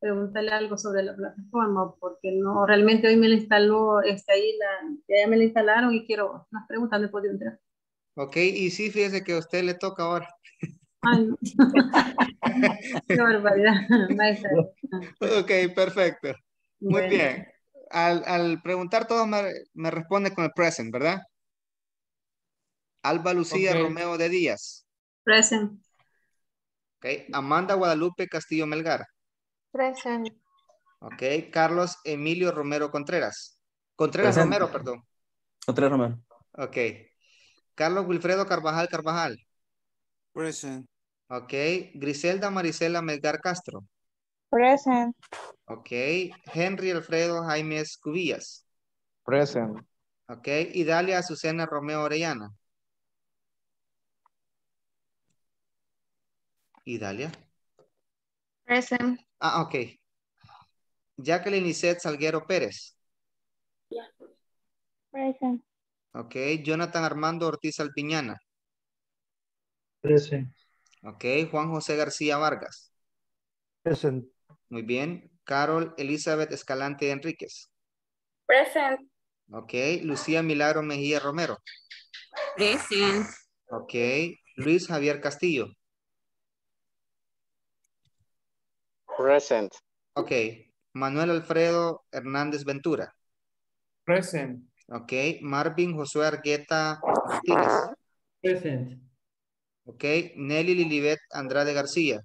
preguntarle algo sobre la plataforma, porque no, realmente hoy me la instaló, está ahí, la, ya me la instalaron y quiero más preguntas, me puedo entrar. Ok, y sí, fíjese que a usted le toca ahora. Ay, no. Qué barbaridad, maestra. Ok, perfecto. Muy bueno. Bien. Al, al preguntar todo me, me responde con el present, ¿verdad? Alba Lucía okay. Romero de Díaz. Present. Okay. Amanda Guadalupe Castillo Melgar. Present. Ok. Carlos Emilio Romero Contreras. Contreras Present. Romero, perdón. Contreras Romero. Ok. Carlos Wilfredo Carvajal Carvajal. Present. Ok. Griselda Marisela Melgar Castro. Present. Ok. Henry Alfredo Jaime Cubillas. Present. Ok. Idalia Azucena Romero Oriana. Idalia. Present. Ah, ok. Jacqueline Lisset Salguero Pérez. Yeah. Present. Ok. Jonathan Armando Ortiz Alpiñana. Present. Ok. Juan José García Vargas. Present. Muy bien. Carol Elizabeth Escalante Enríquez. Present. Ok. Lucía Milagro Mejía Romero. Present. Ok. Luis Javier Castillo. Present. Ok. Manuel Alfredo Hernández Ventura. Present. Ok. Marvin Josué Argueta Martínez. Present. Ok. Nelly Lilibet Andrade García.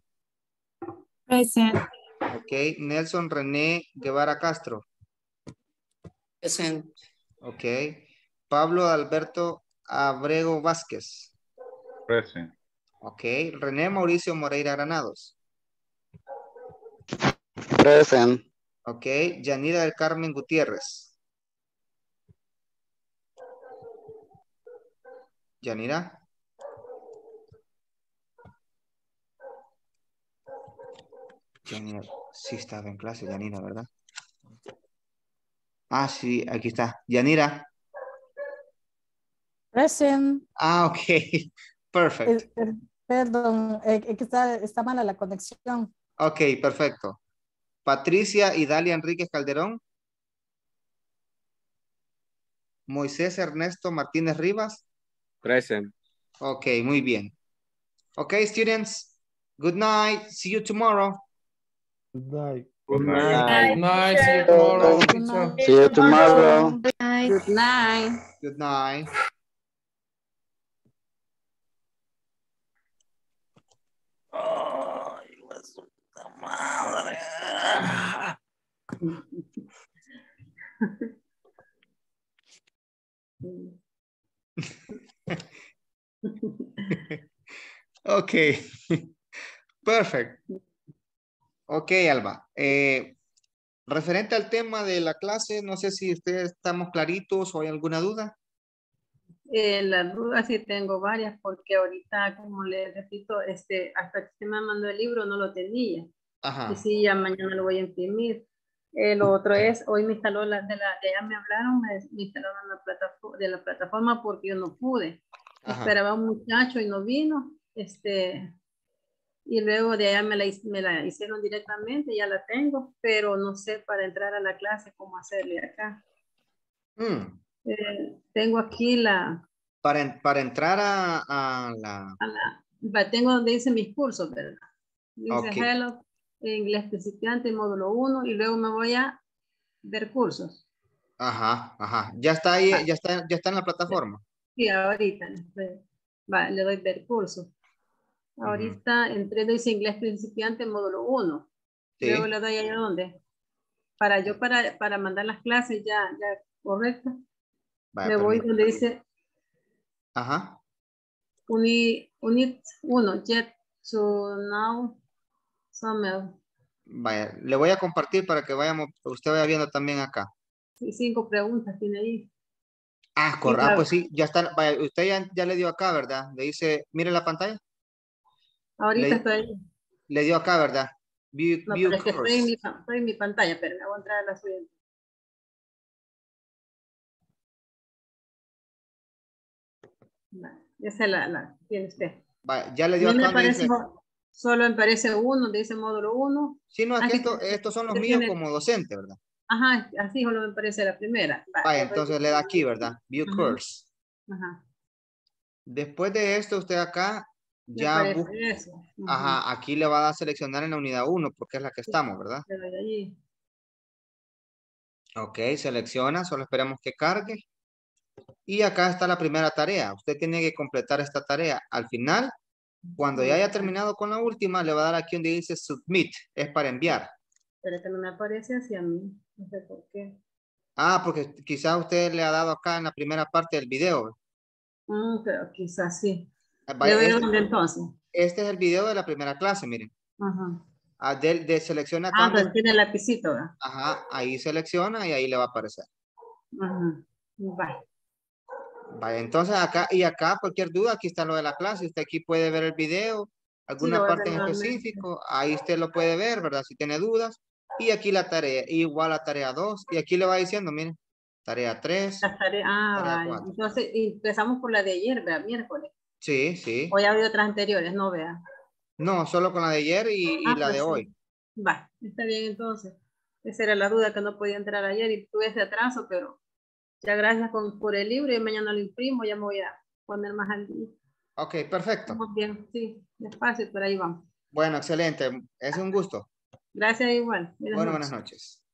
Present. Ok. Nelson René Guevara Castro. Present. Ok. Pablo Alberto Abrego Vázquez. Present. Ok. René Mauricio Moreira Granados. Present. Ok. Yanira de Carmen Gutiérrez. Yanira. Yanira. Sí estaba en clase, Yanira, ¿verdad? Ah, sí, aquí está. Yanira. Present. Ah, ok. Perfecto. Eh, perdón, eh, está, está mala la conexión. Ok, perfecto. Patricia Idalia Enríquez Calderón. Moisés Ernesto Martínez Rivas. Present. Ok, muy bien. Ok, students. Good night. See you tomorrow. Good night. Good night. Good night. See you tomorrow. Good night. See you tomorrow. Good night. Good night. Good night. Madre. Okay. Perfect. Ok, Alba. Eh, referente al tema de la clase, no sé si ustedes estamos claritos o hay alguna duda. Eh, la duda sí tengo varias porque ahorita, como les repito, este, hasta que usted me mandó el libro no lo tenía. Ajá. Y sí, ya mañana lo voy a imprimir. Eh, lo otro es, hoy me instaló, la, de la, ya me hablaron, me, me instalaron la plataforma, de la plataforma porque yo no pude. Ajá. Esperaba a un muchacho y no vino. Este... Y luego de allá me la, me la hicieron directamente, ya la tengo, pero no sé para entrar a la clase cómo hacerle acá. Mm. Eh, tengo aquí la... Para, para entrar a, a, la... a la... Tengo donde dice mis cursos, ¿verdad? Dice okay. Hello, inglés principiante, módulo uno, y luego me voy a ver cursos. Ajá, ajá. Ya está ahí, ah. ya, está, ya está en la plataforma. Sí, ahorita. Va, le doy ver cursos. Ahorita entré, dice inglés principiante, módulo uno. Sí. Luego le doy ahí a dónde. Para yo, para, para mandar las clases ya, ya correctas. Me voy donde dice. Ajá. Unit uno, Jet to Now, Summer. Vaya, le voy a compartir para que vayamos, usted vaya viendo también acá. Y cinco preguntas tiene ahí. Ah, correcto. Ah, pues sí, ya está. Vaya, usted ya, ya le dio acá, ¿verdad? Le dice, mire la pantalla. Ahorita le, estoy ahí. Le dio acá, ¿verdad? View, no, view pero es que estoy en, mi, estoy en mi pantalla, pero voy a entrar a la suya. Vale, esa la, la tiene usted. Vale, ya le dio acá. Me aparece, dice, solo me parece uno, dice módulo uno. Sí, no, aquí esto, estos son los míos tiene, como docente, ¿verdad? Ajá, así solo me parece la primera. Vale, vale entonces le da aquí, ¿verdad? View ajá. Course. Ajá. Después de esto, usted acá... Ya ajá, aquí le va a seleccionar en la unidad uno porque es la que estamos, ¿verdad? Ok, selecciona, solo esperamos que cargue. Y acá está la primera tarea. Usted tiene que completar esta tarea. Al final, cuando ya haya terminado con la última, le va a dar aquí donde dice submit, es para enviar. Pero que no me aparece hacia mí, no sé por qué. Ah, porque quizás usted le ha dado acá en la primera parte del video. Mm, pero quizás sí. Este, entonces. Este es el video de la primera clase, miren. Ajá. Ah, de, de selecciona acá. Ah, pero tiene el lapicito. ¿Verdad? Ajá, ahí selecciona y ahí le va a aparecer. Ajá. Vale. Vale, entonces acá y acá cualquier duda, aquí está lo de la clase. Usted aquí puede ver el video, alguna sí, parte en específico. Ahí usted lo puede ver, ¿verdad? Si tiene dudas. Y aquí la tarea, igual a tarea dos. Y aquí le va diciendo, miren, tarea tres. La tarea, ah, tarea vale. cuatro. Entonces empezamos por la de ayer, ¿verdad? Miércoles. Sí, sí. Hoy ha habido otras anteriores, no vea. No, solo con la de ayer y, ah, y la pues de sí. hoy. Va, está bien entonces. Esa era la duda que no podía entrar ayer y tuve ese atraso, pero ya gracias con, por el libro y mañana lo imprimo, ya me voy a poner más al día. Ok, perfecto. Muy bien, sí, despacio, por ahí vamos. Bueno, excelente, es un gusto. Gracias igual. Buenas bueno, noches. Buenas noches.